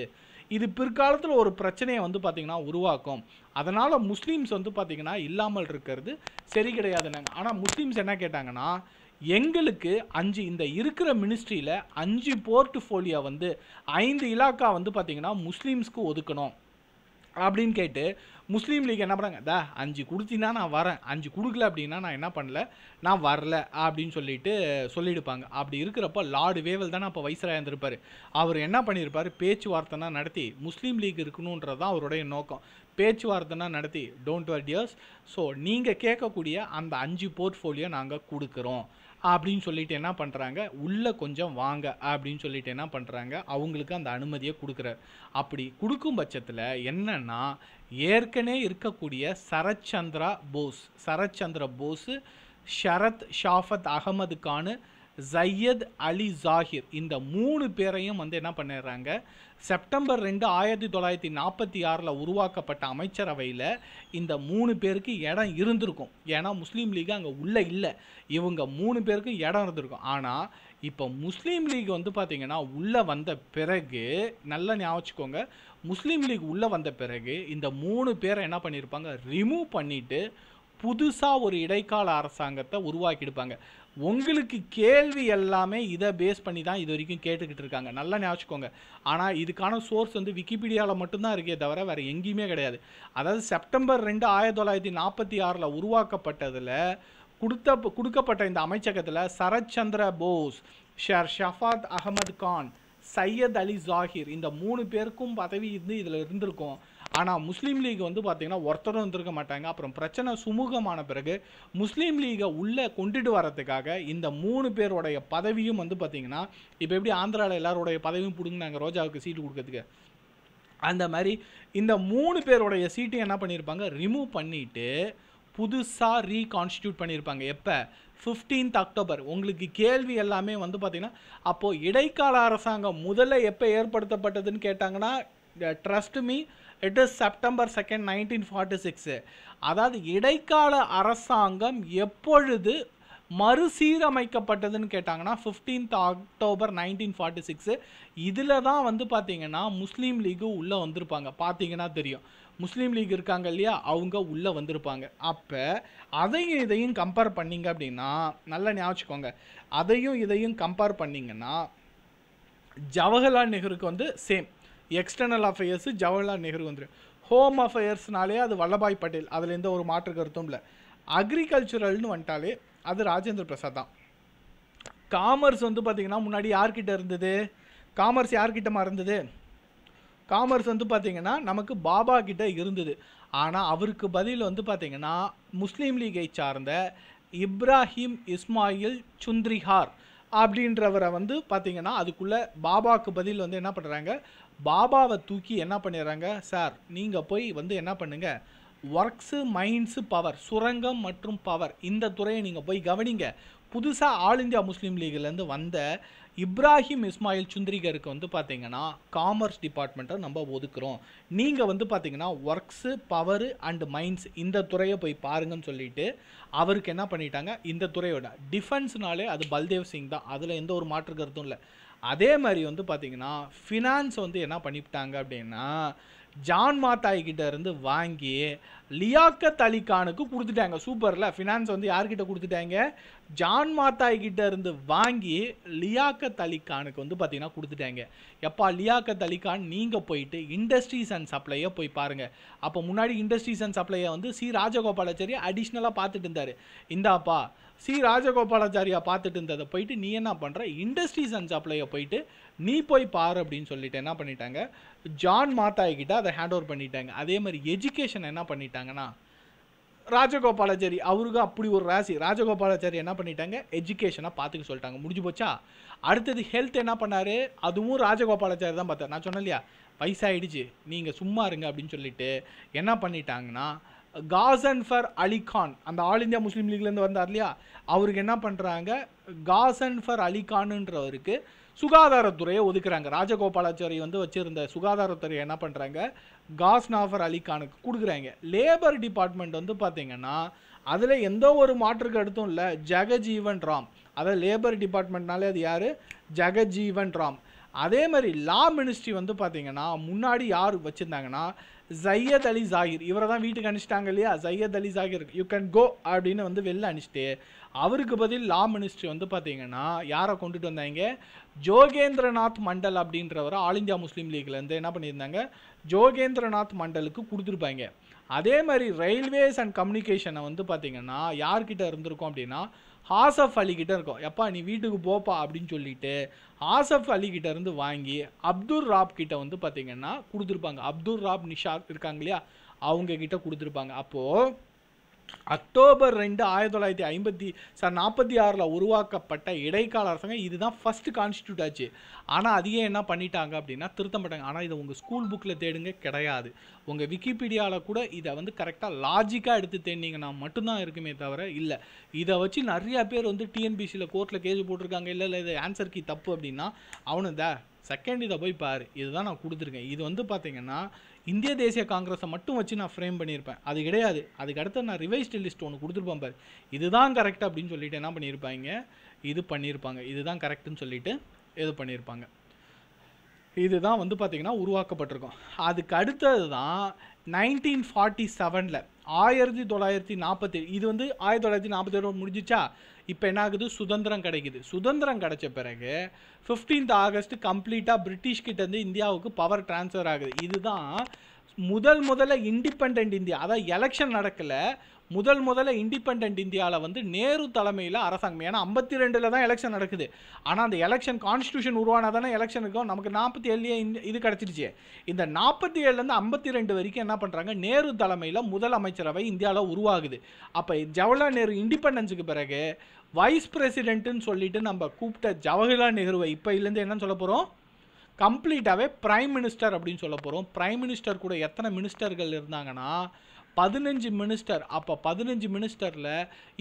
இது பிற்காலத்தில் ஒரு பிரச்சனையை வந்து பார்த்திங்கன்னா உருவாக்கும். அதனால் முஸ்லீம்ஸ் வந்து பார்த்திங்கன்னா இல்லாமல் இருக்கிறது சரி கிடையாதுன்னாங்க. ஆனால் முஸ்லீம்ஸ் என்ன கேட்டாங்கன்னா, எங்களுக்கு அஞ்சு இந்த இருக்கிற மினிஸ்ட்ரியில் அஞ்சு போர்ட்ஃபோலியோ வந்து ஐந்து இலாக்கா வந்து பார்த்திங்கன்னா முஸ்லீம்ஸ்க்கு ஒதுக்கணும் அப்படின்னு கேட்டு முஸ்லீம் லீக் என்ன பண்ணாங்க, தா அஞ்சு கொடுத்தினா நான் வரேன், அஞ்சு கொடுக்கல அப்படின்னா நான் என்ன பண்ணல, நான் வரல அப்படின்னு சொல்லிட்டு சொல்லிடுப்பாங்க. அப்படி இருக்கிறப்ப லார்டு வேவல் தானே அப்போ வைஸ்ராயா இருந்திருப்பார். அவர் என்ன பண்ணியிருப்பார், பேச்சுவார்த்தைனா நடத்தி முஸ்லீம் லீக் இருக்கணுன்றது தான் அவருடைய நோக்கம். பேச்சுவார்த்தைனா நடத்தி டோன்ட் வர் டியர்ஸ், ஸோ நீங்கள் கேட்கக்கூடிய அந்த அஞ்சு போர்ட்ஃபோலியோ நாங்கள் கொடுக்குறோம் அப்படின்னு சொல்லிட்டு என்ன பண்ணுறாங்க, உள்ளே கொஞ்சம் வாங்க அப்படின்னு சொல்லிட்டு என்ன பண்ணுறாங்க, அவங்களுக்கு அந்த அனுமதியை கொடுக்குறாரு. அப்படி கொடுக்கும் பட்சத்தில் என்னென்னா ஏற்கனவே இருக்கக்கூடிய சரத்சந்திரா போஸ், சரத்சந்திரா போஸு, ஷரத் ஷாஃபத் அகமது கானு, சையத் அலி ஜாஹிர் இந்த மூணு பேரையும் வந்து என்ன பண்ணிடுறாங்க, செப்டம்பர் ரெண்டு ஆயிரத்தி தொள்ளாயிரத்தி நாற்பத்தி ஆறில் உருவாக்கப்பட்ட அமைச்சரவையில் இந்த மூணு பேருக்கு இடம் இருந்திருக்கும். ஏன்னா முஸ்லீம் லீக் அங்கே உள்ளே இல்லை, இவங்க மூணு பேருக்கும் இடம் இருந்திருக்கும். ஆனால் இப்போ முஸ்லீம் லீக் வந்து பார்த்திங்கன்னா உள்ளே வந்த பிறகு நல்லா ஞாபகம் வச்சுக்கோங்க, முஸ்லீம் லீக் உள்ளே வந்த பிறகு இந்த மூணு பேரை என்ன பண்ணியிருப்பாங்க, ரிமூவ் பண்ணிவிட்டு புதுசாக ஒரு இடைக்கால அரசாங்கத்தை உருவாக்கிடுப்பாங்க. உங்களுக்கு கேள்வி எல்லாமே இதை பேஸ் பண்ணி தான் இது வரைக்கும் கேட்டுக்கிட்டு இருக்காங்க, நல்லா ஞாபகம். ஆனால் இதுக்கான சோர்ஸ் வந்து விக்கிபீடியாவில் மட்டும்தான் இருக்கே தவிர வேறு எங்கேயுமே கிடையாது. அதாவது செப்டம்பர் ரெண்டு ஆயிரத்தி தொள்ளாயிரத்தி நாற்பத்தி ஆறில் உருவாக்கப்பட்டதில் கொடுத்த கொடுக்கப்பட்ட இந்த அமைச்சகத்தில் சரத்சந்திர போஸ், ஷர் ஷஃபாத் அகமது கான், சையத் அலி ஜாஹிர் இந்த மூணு பேருக்கும் பதவி இருந்து இதில் இருந்திருக்கும். ஆனால் முஸ்லீம் லீக் வந்து பார்த்திங்கன்னா ஒருத்தரும் இருந்திருக்க மாட்டாங்க. அப்புறம் பிரச்சனை சுமூகமான பிறகு முஸ்லீம் லீகை உள்ளே கொண்டுட்டு வரதுக்காக இந்த மூணு பேருடைய பதவியும் வந்து பார்த்திங்கன்னா இப்போ எப்படி ஆந்திராவில் எல்லாருடைய பதவியும் பிடுங்கினாங்க ரோஜாவுக்கு சீட்டு கொடுக்கறதுக்கு, அந்த மாதிரி இந்த மூணு பேருடைய சீட்டையும் என்ன பண்ணியிருப்பாங்க, ரிமூவ் பண்ணிவிட்டு புதுசாக ரீகான்ஸ்டியூட் பண்ணியிருப்பாங்க. எப்போ, ஃபிஃப்டீன்த் அக்டோபர். உங்களுக்கு கேள்வி எல்லாமே வந்து பார்த்திங்கன்னா அப்போது இடைக்கால அரசாங்கம் முதல்ல எப்போ ஏற்படுத்தப்பட்டதுன்னு கேட்டாங்கன்னா trust me it is September second nineteen forty six. அதாவது இடைக்கால அரசாங்கம் எப்பொழுது மறுசீரமைக்கப்பட்டதுன்னு கேட்டாங்கன்னா fifteenth October nineteen forty six. இதில் தான் வந்து பார்த்திங்கன்னா முஸ்லீம் லீகு உள்ளே வந்திருப்பாங்க. பார்த்திங்கன்னா தெரியும் Muslim League இருக்காங்க இல்லையா அவங்க உள்ள வந்திருப்பாங்க அப்ப அதையும் இதையும் கம்பேர் பண்ணீங்க அப்படினா நல்லா ஞாபகம் அதையும் இதையும் கம்பேர் பண்ணீங்கனா ஜவஹர்லால் நேருவுக்கு வந்து same external affairs ஜவஹர்லால் நேரு வந்து ஹோம் அஃபேர்ஸ்னாலே அது வல்லபாய் பட்டேல் அதுல எந்த ஒரு மாற்று கருத்தும் இல்ல அக்ரிகல்ச்சரல் னு வந்துட்டாலே அது ராஜேந்திர பிரசாத் தான் காமர்ஸ் வந்து பாத்தீங்கன்னா முன்னாடி யார் கிட்ட இருந்தது காமர்ஸ் யார் கிட்ட மறந்தது காமர்ஸ் வந்து பாத்தீங்கன்னா நமக்கு பாபா கிட்ட இருந்தது ஆனா அவருக்கு பதில் வந்து பாத்தீங்கன்னா முஸ்லிம் லீகை சார்ந்த இப்ராஹிம் இஸ்மாயில் சுந்திரிஹார் அப்படின்றவரை வந்து பாத்தீங்கன்னா அதுக்குள்ள பாபாக்கு பதில் வந்து என்ன பண்றாங்க பாபாவை தூக்கி என்ன பண்ணிறாங்க சார் நீங்க போய் வந்து என்ன பண்ணுங்க வர்க்ஸ் மைண்ட்ஸ் பவர் சுரங்கம் மற்றும் பவர் இந்த துறையை நீங்க போய் கவனிங்க புதுசா ஆல் இந்தியா முஸ்லிம் லீக்ல இருந்து வந்த இப்ராஹிம் இஸ்மாயில் சுந்திரிகருக்கு வந்து பாத்தீங்கன்னா காமர்ஸ் டிபார்ட்மென்ட்ட நம்ம ஒதுக்குறோம் நீங்க வந்து பாத்தீங்கன்னா வர்க்ஸ் பவர் அண்ட் மைண்ட்ஸ் இந்த துறையை போய் பாருங்கன்னு சொல்லிட்டு அவருக்கு என்ன பண்ணிட்டாங்க இந்த துறையோட டிஃபென்ஸ்னாலே அது பல்தேவ் சிங் தான் அதுல எந்த ஒரு மாற்று கருத்தும் இல்ல அதே மாதிரி வந்து பாத்தீங்கன்னா ஃபைனான்ஸ் வந்து என்ன பண்ணிட்டாங்க அப்படினா ஜான் மாதாய் கிட்ட இருந்து வாங்கி லியாக்கத் அலி கானுக்கு கொடுத்துட்டாங்க சூப்பர்ல ஃபைனான்ஸ் வந்து யார் கிட்ட கொடுத்துட்டாங்க ஜான் மாதாய் கிட்ட இருந்து வாங்கி லியாக்கத் அலி கானுக்கு வந்து பாத்தீங்கன்னா கொடுத்துட்டாங்க எப்பா லியாக்கத் அலி கான் நீங்க போயிட்டு இண்டஸ்ட்ரீஸ் அண்ட் சப்ளையை போய் பாருங்க அப்ப முன்னாடி இண்டஸ்ட்ரீஸ் அண்ட் சப்ளையை வந்து சி ராஜகோபாலாச்சாரி அடிஷனலா பார்த்துட்டு இருந்தாரு இந்தாப்பா சி ராஜகோபாலாச்சாரியா பார்த்துட்டு இருந்ததை போயிட்டு நீ என்ன பண்ற இண்டஸ்ட்ரீஸ் அண்ட் சப்ளையை போயிட்டு நீ போய் பாரு அப்படினு சொல்லிட்டு என்ன பண்ணிட்டாங்க ஜான் மாதாய் கிட்ட அதை ஹேண்ட் ஓவர் பண்ணிட்டாங்க அதே மாதிரி எஜுகேஷன் என்ன பண்ணிட்டாங்கனா ராஜகோபாலாச்சாரி அவருக்கு அப்படி ஒரு ராசி ராஜகோபாலாச்சாரி என்ன பண்ணிட்டாங்க எஜுகேஷனை பாத்துக்க சொல்லிட்டாங்க முடிஞ்சு போச்சா அடுத்து ஹெல்த் என்ன பண்ணாரு அதுவும் ராஜகோபாலாச்சாரி தான் பார்த்தார் நான் சொன்னேன்லையா பைசாயிடுச்சு நீங்க சும்மா இருங்க அப்படினு சொல்லிட்டு என்ன பண்ணிட்டாங்கனா Ghaznafar Ali Khan and the All India Muslim League lende vandarliya avurku enna pandranga Ghaznafar Ali Khan ndravarku சுகாதாரத்துறையை ஒதுக்குறாங்க Rajagopalachari வந்து வச்சிருந்த சுகாதாரத்துறையை என்ன பண்றாங்க Ghaznafar Ali Khanக்கு கொடுக்குறாங்க லேபர் டிபார்ட்மென்ட் வந்து பாத்தீங்கன்னா அதுல எந்த ஒரு மாற்றுக்கு அடுத்தும் இல்ல ஜகஜீவன் ராம் அத லேபர் டிபார்ட்மென்ட்னாலே அது யாரு ஜகஜீவன் ராம் அதே மாதிரி லா மினிஸ்ட்ரி வந்து பாத்தீங்கன்னா முன்னாடி யார் வச்சிருந்தாங்கன்னா Syed Ali Zaheer இவர தான் வீட்டுக்கு அனுப்பிச்சிட்டாங்க இல்லையா Syed Ali Zaheer you can go அப்படினு வந்து வெல்ல அனுப்பிச்சிட்டு அவருக்கு பதில் லா மினிஸ்ட்ரி வந்து பாத்தீங்கன்னா யாரை கொண்டுட்டு வந்தாங்க ஜோகேந்திரநாத் மண்டல் அப்படின்றவரை ஆல் இந்தியா முஸ்லிம் லீக்ல இருந்து என்ன பண்ணிருந்தாங்க ஜோகேந்திரநாத் மண்டலுக்கு கொடுத்துருபாங்க அதே மாதிரி ரயில்வேஸ் அண்ட் கம்யூனிகேஷனை வந்து பாத்தீங்கன்னா யார்கிட்ட இருந்திருக்கும் அப்படினா ஆசஃப் அலி கிட்ட இருக்கும் எப்பா நீ வீட்டுக்கு போப்பா அப்படினு சொல்லிட்டு ஆசஃப் அலி கிட்ட இருந்து வாங்கி அப்துல் ராப் கிட்ட வந்து பாத்தீங்கன்னா கொடுத்துருபாங்க அப்துல் ராப் நிஷாத் இருக்காங்கலையா அவங்க கிட்ட கொடுத்துருபாங்க அப்போ அக்டோபர் இரண்டாயிரத்து ஐம்பத்தி ஆறு ல உருவாக்கப்பட்ட இடைக்கால அரசாங்கம் இதுதான் ஃபர்ஸ்ட் கான்ஸ்டிடியூட் ஆச்சு ஆனா அதையே என்ன பண்ணிட்டாங்க அப்படினா திருத்தம் பண்ணாங்க ஆனா இது உங்க ஸ்கூல் புக்ல தேடுங்க கிடையாது உங்க விக்கிபீடியால கூட இத வந்து கரெக்ட்டா லாஜிக்கா எடுத்து தேடுனீங்கனா மட்டும் தான் இருக்குமே தவிர இல்ல இத வச்சு நிறைய பேர் வந்து T N P S C ல கோர்ட்ல கேஸ் போட்டுருக்காங்க இல்ல இல்ல இது ஆன்சர் கீ தப்பு அப்படினா அவனுதா செகண்ட் இத போய் பாரு இதுதான் நான் கொடுத்துருக்கேன் இது வந்து பாத்தீங்கன்னா இந்திய தேசிய காங்கிரஸை மட்டும் வச்சு நான் ஃப்ரேம் பண்ணியிருப்பேன் அது கிடையாது அதுக்கு அடுத்து நான் ரிவைஸ்டு லிஸ்ட் ஒன்று கொடுத்துருப்பேன் பாரு இதுதான் கரெக்ட் அப்படின்னு சொல்லிட்டு என்ன பண்ணியிருப்பாங்க இது பண்ணியிருப்பாங்க இதுதான் கரெக்டுன்னு சொல்லிட்டு இது பண்ணியிருப்பாங்க இதுதான் வந்து பார்த்தீங்கன்னா உருவாக்கப்பட்டிருக்கும் அதுக்கு அடுத்தது தான் நைன்டீன் ஃபார்ட்டி செவனில் ஆயிரத்தி தொள்ளாயிரத்தி நாற்பத்தி இது வந்து ஆயிரத்தி தொள்ளாயிரத்தி நாற்பத்தி ஏழு முடிஞ்சிச்சா இப்போ என்ன ஆகுது சுதந்திரம் கிடைக்குது சுதந்திரம் கிடைச்ச பிறகு ஃபிஃப்டீன்த் ஆகஸ்ட் கம்ப்ளீட்டாக பிரிட்டிஷ்கிட்டேருந்து இந்தியாவுக்கு பவர் டிரான்ஸ்ஃபர் ஆகுது இதுதான் முதல் முதல்ல இண்டிபெண்ட் இந்தியா அதாவது எலெக்ஷன் நடக்கலை முதல் முதல்ல இண்டிபெண்ட் இந்தியாவில் வந்து நேரு தலைமையில் அரசாங்கம் ஏன்னா ஐம்பத்தி ரெண்டுல தான் எலெக்ஷன் நடக்குது ஆனால் அந்த எலெக்ஷன் கான்ஸ்டியூஷன் உருவானா தானே எலெக்ஷன் இருக்கும் நமக்கு நாற்பத்தி ஏழுலேயே இது கிடச்சிருச்சு இந்த நாற்பத்தி ஏழுலேருந்து ஐம்பத்தி ரெண்டு வரைக்கும் என்ன பண்ணுறாங்க நேரு தலைமையில் முதல் அமைச்சரவை இந்தியாவில் உருவாகுது அப்போ ஜவஹர்லால் நேரு இண்டிபெண்டன்ஸுக்கு பிறகு வைஸ் பிரசிடென்ட்டுன்னு சொல்லிட்டு நம்ம கூப்பிட்ட ஜவஹர்லால் நேருவை இப்போ இல்லேருந்து என்னன்னு சொல்ல போகிறோம் கம்ப்ளீட்டாகவே பிரைம் மினிஸ்டர் அப்படின்னு சொல்ல போகிறோம் பிரைம் மினிஸ்டர் கூட எத்தனை மினிஸ்டர்கள் இருந்தாங்கன்னா பதினஞ்சு மினிஸ்டர் அப்போ பதினஞ்சு மினிஸ்டரில்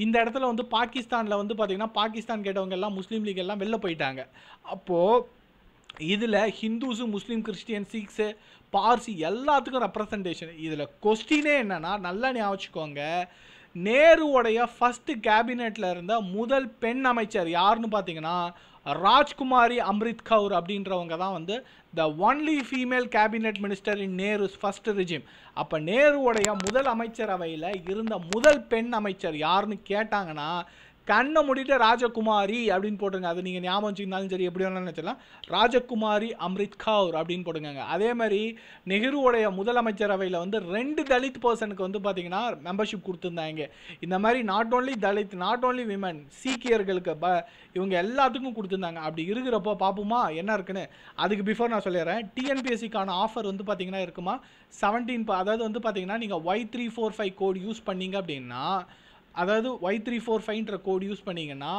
இந்த இடத்துல வந்து பாகிஸ்தானில் வந்து பார்த்திங்கன்னா பாகிஸ்தான் கேட்டவங்க எல்லாம் முஸ்லீம் லீக் எல்லாம் வெளில போயிட்டாங்க அப்போது இதில் ஹிந்துஸு முஸ்லீம் கிறிஸ்டியன் சிக்ஸு பார்சி எல்லாத்துக்கும் ரெப்ரசன்டேஷன் இதில் கொஸ்டினே என்னென்னா நல்லா ஞாபகம் வச்சுக்கோங்க நேருடைய ஃபஸ்ட்டு கேபினெட்டில் இருந்த முதல் பெண் அமைச்சர் யாருன்னு பார்த்தீங்கன்னா Rajkumari Amrit Kaur அப்படின்றவங்க தான் வந்து the only female cabinet minister in Nehru's first regime. அப்போ நேருவுடைய முதல் அமைச்சரவையில் இருந்த முதல் பெண் அமைச்சர் யாருன்னு கேட்டாங்கன்னா கண்ணை மூடிட்டு ராஜகுமாரி அப்படின்னு போட்டுருங்க. அது நீங்கள் ஞாபகம் வச்சுக்கினாலும் சரி எப்படி வேணாலும் நினச்சிடலாம். ராஜகுமாரி அம்ரித் கவுர் அப்படின்னு போட்டுக்காங்க. அதே மாதிரி நெஹ்ருவோடைய முதலமைச்சரவையில் வந்து ரெண்டு தலித் பர்சனுக்கு வந்து பார்த்திங்கன்னா மெம்பர்ஷிப் கொடுத்துருந்தாங்க. இந்த மாதிரி not only Dalit, not only women, சீக்கியர்களுக்கு ப இவங்க எல்லாத்துக்கும் கொடுத்துருந்தாங்க. அப்படி இருக்கிறப்போ பார்ப்போமா என்ன இருக்குன்னு. அதுக்கு பிஃபோர் நான் சொல்லிடுறேன், டிஎன்பிஎஸ்சிக்கான ஆஃபர் வந்து பார்த்திங்கன்னா இருக்குமா செவன்டீன், அதாவது வந்து பார்த்திங்கன்னா நீங்கள் Y three four five code use பண்ணிங்க அப்படின்னா, அதாவது ஒய் த்ரீ ஃபோர் ஃபைவ்ன்ற கோடு யூஸ் பண்ணிங்கன்னா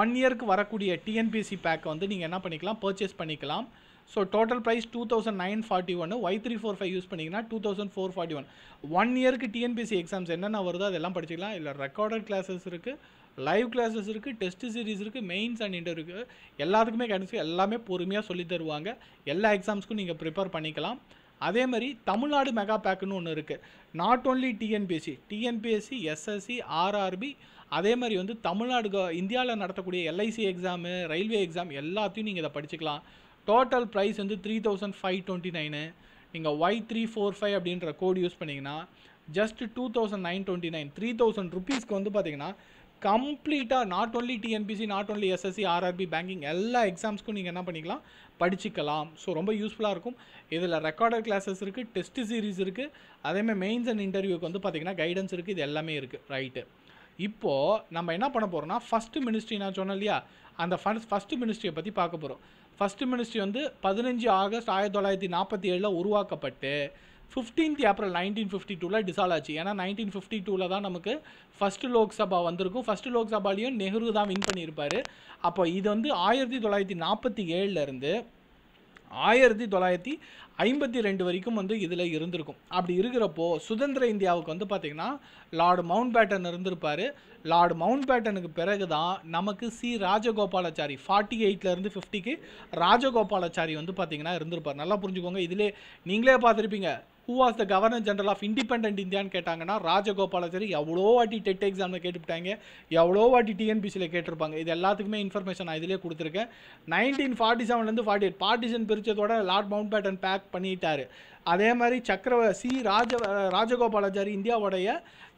ஒன் இயருக்கு வரக்கூடிய டிஎன்பிஎஸ்சி பேக்கை வந்து நீங்கள் என்ன பண்ணிக்கலாம், பர்ச்சேஸ் பண்ணிக்கலாம். So total price two thousand nine forty ஒன்று, Y three four five use பண்ணிங்கன்னா two thousand four forty one one இயருக்கு டிஎன்பிஎஸ்சி எக்ஸாம்ஸ் என்னென்ன வருதோ அதெல்லாம் படிச்சிக்கலாம். இல்லை ரெக்கார்டட் கிளாஸஸ் இருக்குது, லைவ் கிளாஸஸ் இருக்குது, டெஸ்ட் சீரீஸ் இருக்குது, மெயின்ஸ் அண்ட் இன்டர்வியூ இருக்குது, எல்லாத்துக்குமே கண்டிப்பாக எல்லாமே பொறுமையாக சொல்லி தருவாங்க. எல்லா எக்ஸாம்ஸ்க்கும் நீங்கள் ப்ரிப்பேர் பண்ணிக்கலாம். அதே மாதிரி தமிழ்நாடு மெகா பேக்குன்னு ஒன்று இருக்குது. Not only TNPSC, TNPSC, SSC, RRB, அதே மாதிரி வந்து தமிழ்நாடு இந்தியாவில் நடத்தக்கூடிய எல்ஐசி எக்ஸாமு, ரயில்வே எக்ஸாம் எல்லாத்தையும் நீங்கள் இதை படிச்சுக்கலாம். டோட்டல் ப்ரைஸ் வந்து three thousand five twenty nine. நீங்கள் ஒய் த்ரீ ஃபோர் ஃபைவ் அப்படின்ற கோடு யூஸ் பண்ணிங்கன்னா just two thousand nine twenty nine three thousand ருபீஸ்க்கு வந்து பார்த்திங்கன்னா கம்ப்ளீட்டாக not only TNPSC, not only SSC, RRB, banking எல்லா எக்ஸாம்ஸ்க்கும் நீங்கள் என்ன பண்ணிக்கலாம், படிச்சுக்கலாம். ஸோ ரொம்ப யூஸ்ஃபுல்லாக இருக்கும். இதில் ரெக்கார்டட் கிளாஸஸ் இருக்குது, டெஸ்ட் சீரீஸ் இருக்குது, அதேமாதிரி மெயின்ஸ் அண்ட் இன்டர்வியூக்கு வந்து பார்த்திங்கன்னா கைடன்ஸ் இருக்குது, இது எல்லாமே இருக்குது. ரைட்டு, இப்போது நம்ம என்ன பண்ண போகிறோம்னா ஃபஸ்ட்டு மினிஸ்ட்ரி நான் சொன்னேன் இல்லையா, அந்த ஃபஸ்ட் ஃபஸ்ட்டு மினிஸ்ட்ரியை பற்றி பார்க்க போகிறோம். ஃபஸ்ட்டு மினிஸ்ட்ரி வந்து பதினஞ்சு ஆகஸ்ட் ஆயிரத்தி தொள்ளாயிரத்தி நாற்பத்தி ஏழில் உருவாக்கப்பட்டு ஃபிஃப்டீன்த் ஏப்ரல் நைன்டீன் ஃபிஃப்டி டூவில் டிசால்வ் ஆச்சு. ஏன்னா நைன்டீன் ஃபிஃப்டி டூவில் தான் நமக்கு ஃபஸ்ட்டு லோக்சபா வந்திருக்கும். ஃபஸ்ட்டு லோக்சபாலையும் நெஹ்ரு தான் வின் பண்ணியிருப்பார். அப்போ இது வந்து ஆயிரத்தி தொள்ளாயிரத்தி நாற்பத்தி ஏழுலேருந்து ஆயிரத்தி தொள்ளாயிரத்தி ஐம்பத்தி ரெண்டு வரைக்கும் வந்து இதில் இருந்திருக்கும். அப்படி இருக்கிறப்போ சுதந்திர இந்தியாவுக்கு வந்து பார்த்திங்கன்னா லார்டு மவுண்ட்பேட்டன் இருந்திருப்பார். லார்டு மவுண்ட்பேட்டனுக்கு பிறகு தான் நமக்கு சி ராஜகோபாலாச்சாரி ஃபார்ட்டி எயிட்லேருந்து ஃபிஃப்டிக்கு ராஜகோபாலாச்சாரி வந்து பார்த்திங்கன்னா இருந்திருப்பார். நல்லா புரிஞ்சுக்கோங்க. இதிலே நீங்களே பார்த்துருப்பீங்க, who was the governor general of independent இந்தியான்னு கேட்டாங்கன்னா ராஜகோபாலாச்சாரி. எவ்வளோ வாட்டி டெட் எக்ஸாமில் கேட்டுவிட்டாங்க, எவ்வளோ வாட்டி டிஎன்பிசியில் கேட்டிருப்பாங்க. இது எல்லாத்துக்குமே இன்ஃபர்மேஷன் நான் இதிலே கொடுத்துருக்கேன். நைன்டீன் ஃபார்ட்டி செவன்லேருந்து ஃபார்ட்டி எயிட் பார்ட்டிஷன் பிரிச்சதோட லார்ட் மவுண்ட்பேட்டன் பேக் பண்ணிட்டாரு. அதே மாதிரி சக்கரவ சி ராஜ ராஜகோபாலாச்சாரி இந்தியாவுடைய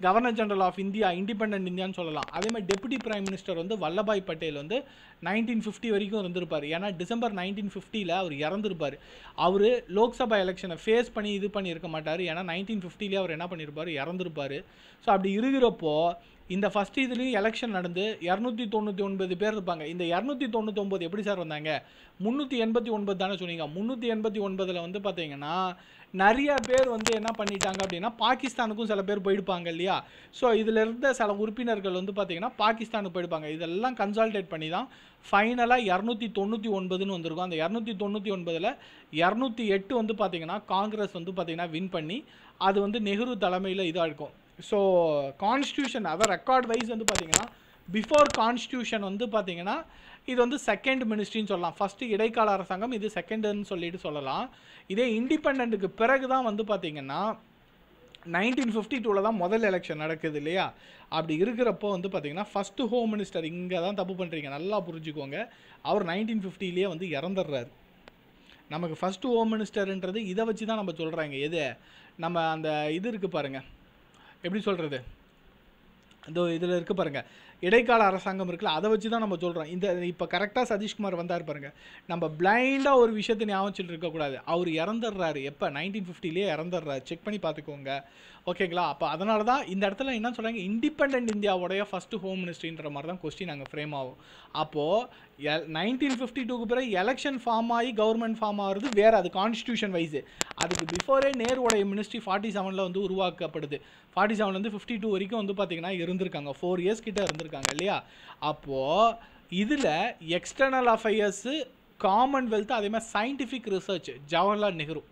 governor general of India, independent இந்தியான்னு சொல்லலாம். அதேமாதிரி டெபுட்டி பிரைம் மினிஸ்டர் வந்து வல்லபாய் பட்டேல் வந்து நைன்டீன் ஃபிஃப்டி வரைக்கும் இருந்திருப்பார். ஏன்னா டிசம்பர் நைன்டீன் ஃபிஃப்டியில் அவர் இறந்துருப்பார். அவர் லோக்சபா எலெக்ஷனை ஃபேஸ் பண்ணி இது பண்ணியிருக்க மாட்டார். ஏன்னா நைன்டீன் ஃபிஃப்டிலே அவர் என்ன பண்ணியிருப்பார், இறந்துருப்பார். ஸோ அப்படி இருக்கிறப்போ இந்த ஃபஸ்ட்டு இதுலேயும் எலெக்ஷன் நடந்து இரநூத்தி தொண்ணூற்றி ஒன்பது பேர் இருப்பாங்க. இந்த இரநூத்தி தொண்ணூற்றி ஒன்பது எப்படி சார் வந்தாங்க, முந்நூற்றி எண்பத்தி ஒன்பது தானே சொன்னீங்க. முந்நூற்றி எண்பத்தி ஒன்பதில் வந்து பார்த்தீங்கன்னா நிறைய பேர் வந்து என்ன பண்ணிட்டாங்க அப்படின்னா பாகிஸ்தானுக்கும் சில பேர் போயிடுப்பாங்க இல்லையா. ஸோ இதில் இருந்த சில உறுப்பினர்கள் வந்து பார்த்திங்கன்னா பாகிஸ்தானுக்கு போயிடுப்பாங்க. இதெல்லாம் கன்சால்டேட் பண்ணி தான் ஃபைனலாக இரநூத்தி தொண்ணூற்றி ஒன்பதுன்னு வந்திருக்கும். அந்த இரநூத்தி தொண்ணூற்றி ஒன்பதில் இரநூத்தி எட்டு வந்து பார்த்திங்கன்னா காங்கிரஸ் வந்து பார்த்திங்கன்னா வின் பண்ணி அது வந்து நெஹ்ரு தலைமையில் இதாக இருக்கும். ஸோ கான்ஸ்டியூஷன் அதை ரெக்கார்ட் வைஸ் வந்து பார்த்திங்கன்னா பிஃபோர் கான்ஸ்டியூஷன் வந்து பார்த்திங்கன்னா இது வந்து செகண்ட் மினிஸ்ட்ரின்னு சொல்லலாம். ஃபஸ்ட்டு இடைக்கால அரசாங்கம், இது செகண்டுன்னு சொல்லிட்டு சொல்லலாம். இதே இண்டிபெண்டன்ட்டுக்கு பிறகு தான் வந்து பார்த்திங்கன்னா நைன்டீன் ஃபிஃப்டி டூவில் தான் முதல் எலெக்ஷன் நடக்குது இல்லையா. அப்படி இருக்கிறப்போ வந்து பார்த்திங்கன்னா ஃபஸ்ட்டு ஹோம் மினிஸ்டர், இங்கே தான் தப்பு பண்ணுறீங்க, நல்லா புரிஞ்சுக்கோங்க, அவர் நைன்டீன் ஃபிஃப்டிலேயே வந்து இறந்துடுறாரு. நமக்கு ஃபஸ்ட்டு ஹோம் மினிஸ்டருன்றது இதை வச்சு தான் நம்ம சொல்கிறாங்க. எது நம்ம அந்த இது இருக்குது பாருங்கள், எப்படி சொல்கிறது, இந்த இதில் இருக்குது பாருங்கள், இடைக்கால அரசாங்கம் இருக்குல்ல, அதை வச்சு தான் நம்ம சொல்கிறோம். இந்த இப்போ கரெக்டாக சதீஷ்குமார் வந்தார் பாருங்கள். நம்ம பிளைண்டாக ஒரு விஷயத்தை ஞாபகம் இருக்கக்கூடாது. அவர் இறந்துடுறாரு எப்போ, நைன்டீன் ஃபிஃப்டிலேயே இறந்துடுறாரு. செக் பண்ணி பார்த்துக்கோங்க, ஓகேங்களா. அப்போ அதனால தான் இந்த இடத்துல என்ன சொல்கிறாங்க, இண்டிபெண்டன்ட் இந்தியாவுடைய ஃபஸ்ட்டு ஹோம் மினிஸ்ட்ரின்ற மாதிரி தான் கொஸ்டின் அங்கே ஃப்ரேம் ஆகும். அப்போது எ நைன்டீன் ஃபிஃப்டி டூக்கு பிறகு எலெக்ஷன் ஃபார்ம் ஆகி கவர்மெண்ட் ஃபார்ம் ஆகிறது வேறு, அது கான்ஸ்டியூஷன் வைஸு. அதுக்கு பிஃபோரே நேருடைய மினிஸ்ட்ரி ஃபார்ட்டி செவனில் வந்து உருவாக்கப்படுது. ஃபார்ட்டி செவன்லேருந்து ஃபிஃப்டி டூ வரைக்கும் வந்து பார்த்திங்கன்னா இருந்திருக்காங்க, ஃபோர் இயர்ஸ் கிட்டே இருந்திருக்காங்க இல்லையா. அப்போது இதில் எக்ஸ்டர்னல் அஃபேர்ஸு, காமன்வெல்த், அதேமாதிரி சயின்டிஃபிக் ரிசர்ச் ஜவஹர்லால் நெஹ்ரு,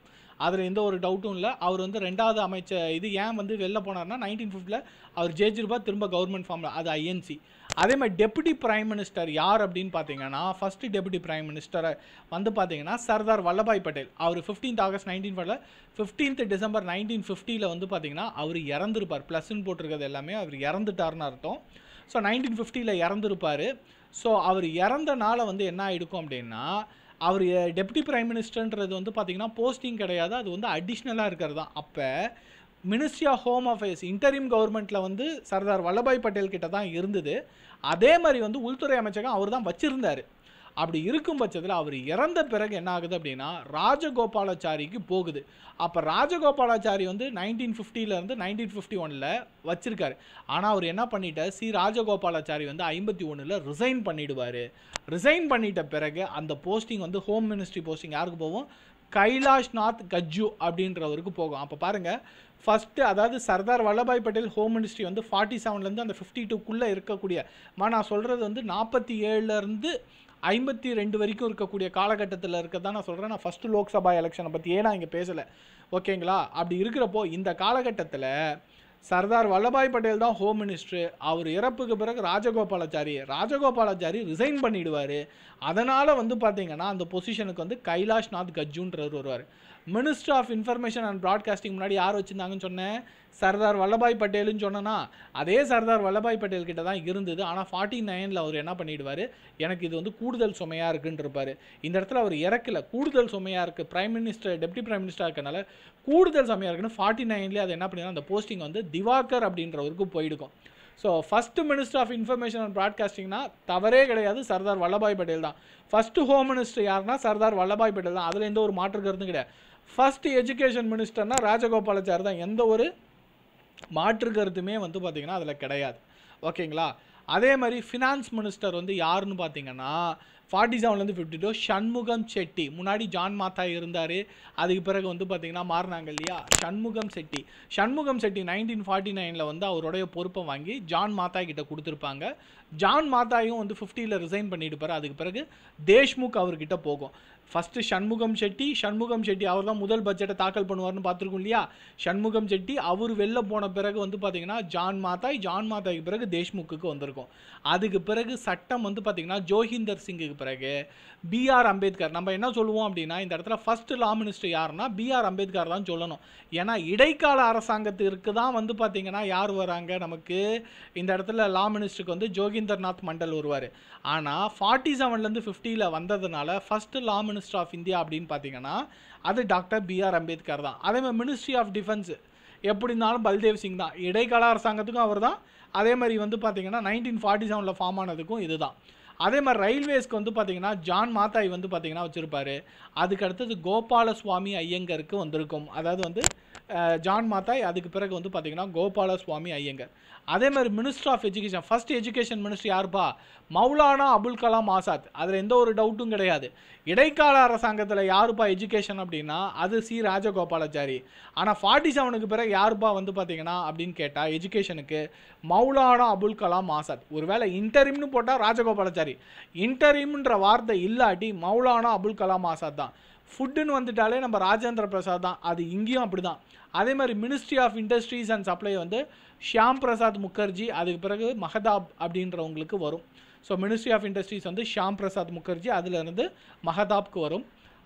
அதில் எந்த ஒரு டவுட்டும் இல்லை. அவர் வந்து ரெண்டாவது அமைச்சர். இது ஏன் வந்து வெளில போனார்னா நைன்டீன் ஃபிஃப்டியில் அவர் ஜெயிச்சிருப்பார், திரும்ப கவர்மெண்ட் ஃபார்மில், அது ஐஎன்சி. அதேமாதிரி டெபுட்டி பிரைம் மினிஸ்டர் யார் அப்படின்னு பார்த்தீங்கன்னா ஃபஸ்ட்டு டெபுட்டி பிரைம் மினிஸ்டரை வந்து பார்த்தீங்கன்னா சர்தார் வல்லபாய் பட்டேல். அவர் ஃபிஃப்டீன்த் ஆகஸ்ட் நைன்டீன் ஃபிஃப்டியில் ஃபிஃப்டீன்த் டிசம்பர் நைன்டீன் ஃபிஃப்டியில் வந்து பார்த்தீங்கன்னா அவர் இறந்துருப்பார். ப்ளஸ்ன்னு போட்டிருக்கிறது எல்லாமே அவர் இறந்துட்டார்னு அர்த்தம். ஸோ நைன்டீன் ஃபிஃப்டியில் இறந்துருப்பார். ஸோ அவர் இறந்தனால வந்து என்ன ஆகிடுக்கும் அப்படின்னா, அவர் டெப்டி பிரைம் மினிஸ்டர்ன்றது வந்து பார்த்திங்கன்னா போஸ்டிங் கிடையாது, அது வந்து அடிஷ்னலாக இருக்கிறது தான். அப்போ ministry of home affairs interim கவர்மெண்ட்டில் வந்து சர்தார் வல்லபாய் பட்டேல் கிட்ட தான் இருந்தது. அதே மாதிரி வந்து உள்துறை அமைச்சகம் அவர் தான் வச்சுருந்தார். அப்படி இருக்கும் பட்சத்தில் அவர் இறந்த பிறகு என்ன ஆகுது அப்படின்னா ராஜகோபாலாச்சாரிக்கு போகுது. அப்போ ராஜகோபாலாச்சாரி வந்து நைன்டீன் ஃபிஃப்டிலேருந்து நைன்டீன் ஃபிஃப்டி ஒனில் வச்சுருக்காரு. ஆனால் அவர் என்ன பண்ணிட்டார், சி ராஜகோபாலாச்சாரி வந்து ஐம்பத்தி ஒன்றில் ரிசைன் பண்ணிவிடுவார். ரிசைன் பண்ணிட்ட பிறகு அந்த போஸ்டிங் வந்து ஹோம் மினிஸ்ட்ரி போஸ்டிங் யாருக்கு போகும், கைலாஷ்நாத் கஜ்ஜு அப்படின்றவருக்கு போகும். அப்போ பாருங்கள், ஃபஸ்ட்டு அதாவது சர்தார் வல்லபாய் பட்டேல் ஹோம் மினிஸ்ட்ரி வந்து ஃபார்ட்டி செவன்லேருந்து அந்த ஃபிஃப்டி டூக்குள்ளே இருக்கக்கூடிய, நான் சொல்கிறது வந்து நாற்பத்தி ஏழுலேருந்து ஐம்பத்தி ரெண்டு வரைக்கும் இருக்கக்கூடிய காலகட்டத்தில் இருக்கிறதா நான் சொல்கிறேன். நான் ஃபஸ்ட்டு லோக்சபா எலெக்ஷனை பற்றியே நான் இங்கே பேசலை, ஓகேங்களா? அப்படி இருக்கிறப்போ இந்த காலகட்டத்தில் சர்தார் வல்லபாய் பட்டேல் தான் ஹோம் மினிஸ்ட்ரு. அவர் இறப்புக்கு பிறகு ராஜகோபாலாச்சாரி ராஜகோபாலாச்சாரி ரிசைன் பண்ணிவிடுவார். அதனால் வந்து பார்த்திங்கன்னா அந்த பொசிஷனுக்கு வந்து கைலாஷ்நாத் கஜ்ஜுன்றவர் வருவார். Minister of information and broadcasting முன்னாடி யார் வச்சுருந்தாங்கன்னு சொன்னேன், சர்தார் வல்லபாய் பட்டேலுன்னு சொன்னேன்னா அதே சர்தார் வல்லபாய் பட்டேல் கிட்ட தான் இருந்தது. ஆனால் ஃபார்ட்டி நைனில் அவர் என்ன பண்ணிவிடுவார், எனக்கு இது வந்து கூடுதல் சுமையாக இருக்குன்றிருப்பார். இந்த இடத்துல அவர் இறக்கலை, கூடுதல் சுமையாக இருக்குது, பிரைம் மினிஸ்டர் டெப்டி பிரைம் மினிஸ்டராக இருக்கனால கூடுதல் சுமையாக இருக்குன்னு ஃபார்ட்டி நைன்லேயே அது என்ன பண்ணினா அந்த போஸ்டிங் வந்து திவாகர் அப்படின்றவருக்கு போயிடுக்கும். So first minister of information and ப்ராட்காஸ்டிங்னா தவறே கிடையாது, சர்தார் வல்லபாய் பட்டேல் தான். ஃபஸ்ட்டு ஹோம் மினிஸ்டர் யாருன்னா சர்தார் வல்லபாய் பட்டேல் தான், அதில் எந்த ஒரு மாற்று கருத்தும் கிடையாது. ஃபஸ்ட்டு எஜுகேஷன் மினிஸ்டர்னா ராஜகோபாலாச்சாரி தான், எந்த ஒரு மாற்று கருத்துமே வந்து பார்த்திங்கன்னா அதில் கிடையாது, ஓகேங்களா? அதே மாதிரி ஃபினான்ஸ் மினிஸ்டர் வந்து யாருன்னு பார்த்திங்கன்னா ஃபார்ட்டி செவன்லேருந்து ஃபிஃப்டி டூ ஷண்முகம் செட்டி. முன்னாடி ஜான் மாத்தாய் இருந்தார், அதுக்கு பிறகு வந்து பார்த்திங்கன்னா மாறினாங்க இல்லையா, ஷண்முகம் செட்டி. ஷண்முகம் செட்டி நைன்டீன் ஃபார்ட்டி நைனில் வந்து அவருடைய பொறுப்பை வாங்கி ஜான் மாத்தாய் கிட்ட கொடுத்துருப்பாங்க. ஜான் மாத்தாயும் வந்து ஃபிஃப்டியில் ரிசைன் பண்ணிவிடுப்பார். அதுக்கு பிறகு தேஷ்முக் அவர்கிட்ட போகும். ஃபஸ்ட்டு ஷண்முகம் செட்டி ஷண்முகம் செட்டி அவர் தான் முதல் பட்ஜெட்டை தாக்கல் பண்ணுவார்னு பார்த்துருக்கோம் இல்லையா. ஷண்முகம் செட்டி அவர் வெளில போன பிறகு வந்து பார்த்திங்கன்னா ஜான் மாத்தாய் ஜான் மாத்தாய்க்கு பிறகு தேஷ்முக்கு வந்திருக்கும். அதுக்கு பிறகு சட்டம் வந்து பார்த்திங்கன்னா ஜோஹிந்தர் சிங்குக்கு பிறகு பி ஆர் அம்பேத்கர். நம்ம என்ன சொல்லுவோம் அப்படின்னா இந்த இடத்துல ஃபஸ்ட்டு லா மினிஸ்டர் யாருன்னா பி ஆர் அம்பேத்கர் தான் சொல்லணும். ஏன்னா இடைக்கால அரசாங்கத்திற்கு தான் வந்து பார்த்திங்கன்னா யார் வராங்க, நமக்கு இந்த இடத்துல லா மினிஸ்டருக்கு வந்து ஜோகிந்தர்நாத் மண்டல் வருவார். ஆனால் ஃபார்ட்டி செவன்லேருந்து ஃபிஃப்டியில் வந்ததுனால first law minister of India அப்படின்னு பார்த்திங்கன்னா அது டாக்டர் பி ஆர் அம்பேத்கர் தான். அதேமாதிரி மினிஸ்ட்ரி ஆஃப் டிஃபென்ஸ் எப்படினாலும் பல்தேவ் சிங் தான், இடைக்கால அரசாங்கத்துக்கும் அவர் தான். அதே மாதிரி வந்து பார்த்திங்கன்னா நைன்டீன் ஃபார்ட்டி செவனில் ஃபார்ம் ஆனதுக்கும் இது தான். அதே மாதிரி ரயில்வேஸ்க்கு வந்து பார்த்திங்கன்னா ஜான் மாத்தாய் வந்து பார்த்திங்கன்னா வச்சுருப்பார். அதுக்கடுத்தது கோபாலஸ்வாமி ஐயங்கருக்கு வந்திருக்கும், அதாவது வந்து ஜான் மாத்தாய் அதுக்கு பிறகு வந்து பார்த்திங்கன்னா கோபாலஸ்வாமி ஐயங்கர். அதே மாதிரி minister of education first education minister யாருப்பா, மௌலானா அபுல் கலாம் ஆசாத். அதில் எந்த ஒரு டவுட்டும் கிடையாது. இடைக்கால அரசாங்கத்தில் யாருப்பா எஜுகேஷன் அப்படின்னா அது சி ராஜகோபாலாச்சாரி. ஆனால் ஃபார்ட்டி செவனுக்கு பிறகு யாருப்பா வந்து பார்த்திங்கன்னா அப்படின்னு கேட்டால் எஜுகேஷனுக்கு மௌலானா அபுல் கலாம் ஆசாத். ஒருவேளை இன்டரிம்னு போட்டால் ராஜகோபாலாச்சாரி, இன்டரிம்ன்ற வார்த்தை இல்லாட்டி மௌலானா அபுல் கலாம் ஆசாத் தான். ஃபுட்டுன்னு வந்துட்டாலே நம்ம ராஜேந்திர பிரசாத் தான், அது இங்கேயும் அப்படி தான். அதே மாதிரி ministry of industries and supply வந்து ஷியாம் பிரசாத் முகர்ஜி, அதுக்கு பிறகு மகதாப் அப்படின்றவங்களுக்கு வரும். ஸோ மினிஸ்ட்ரி ஆஃப் இண்டஸ்ட்ரீஸ் வந்து ஷியாம் பிரசாத் முகர்ஜி, அதிலிருந்து மகதாப்க்கு வரும்.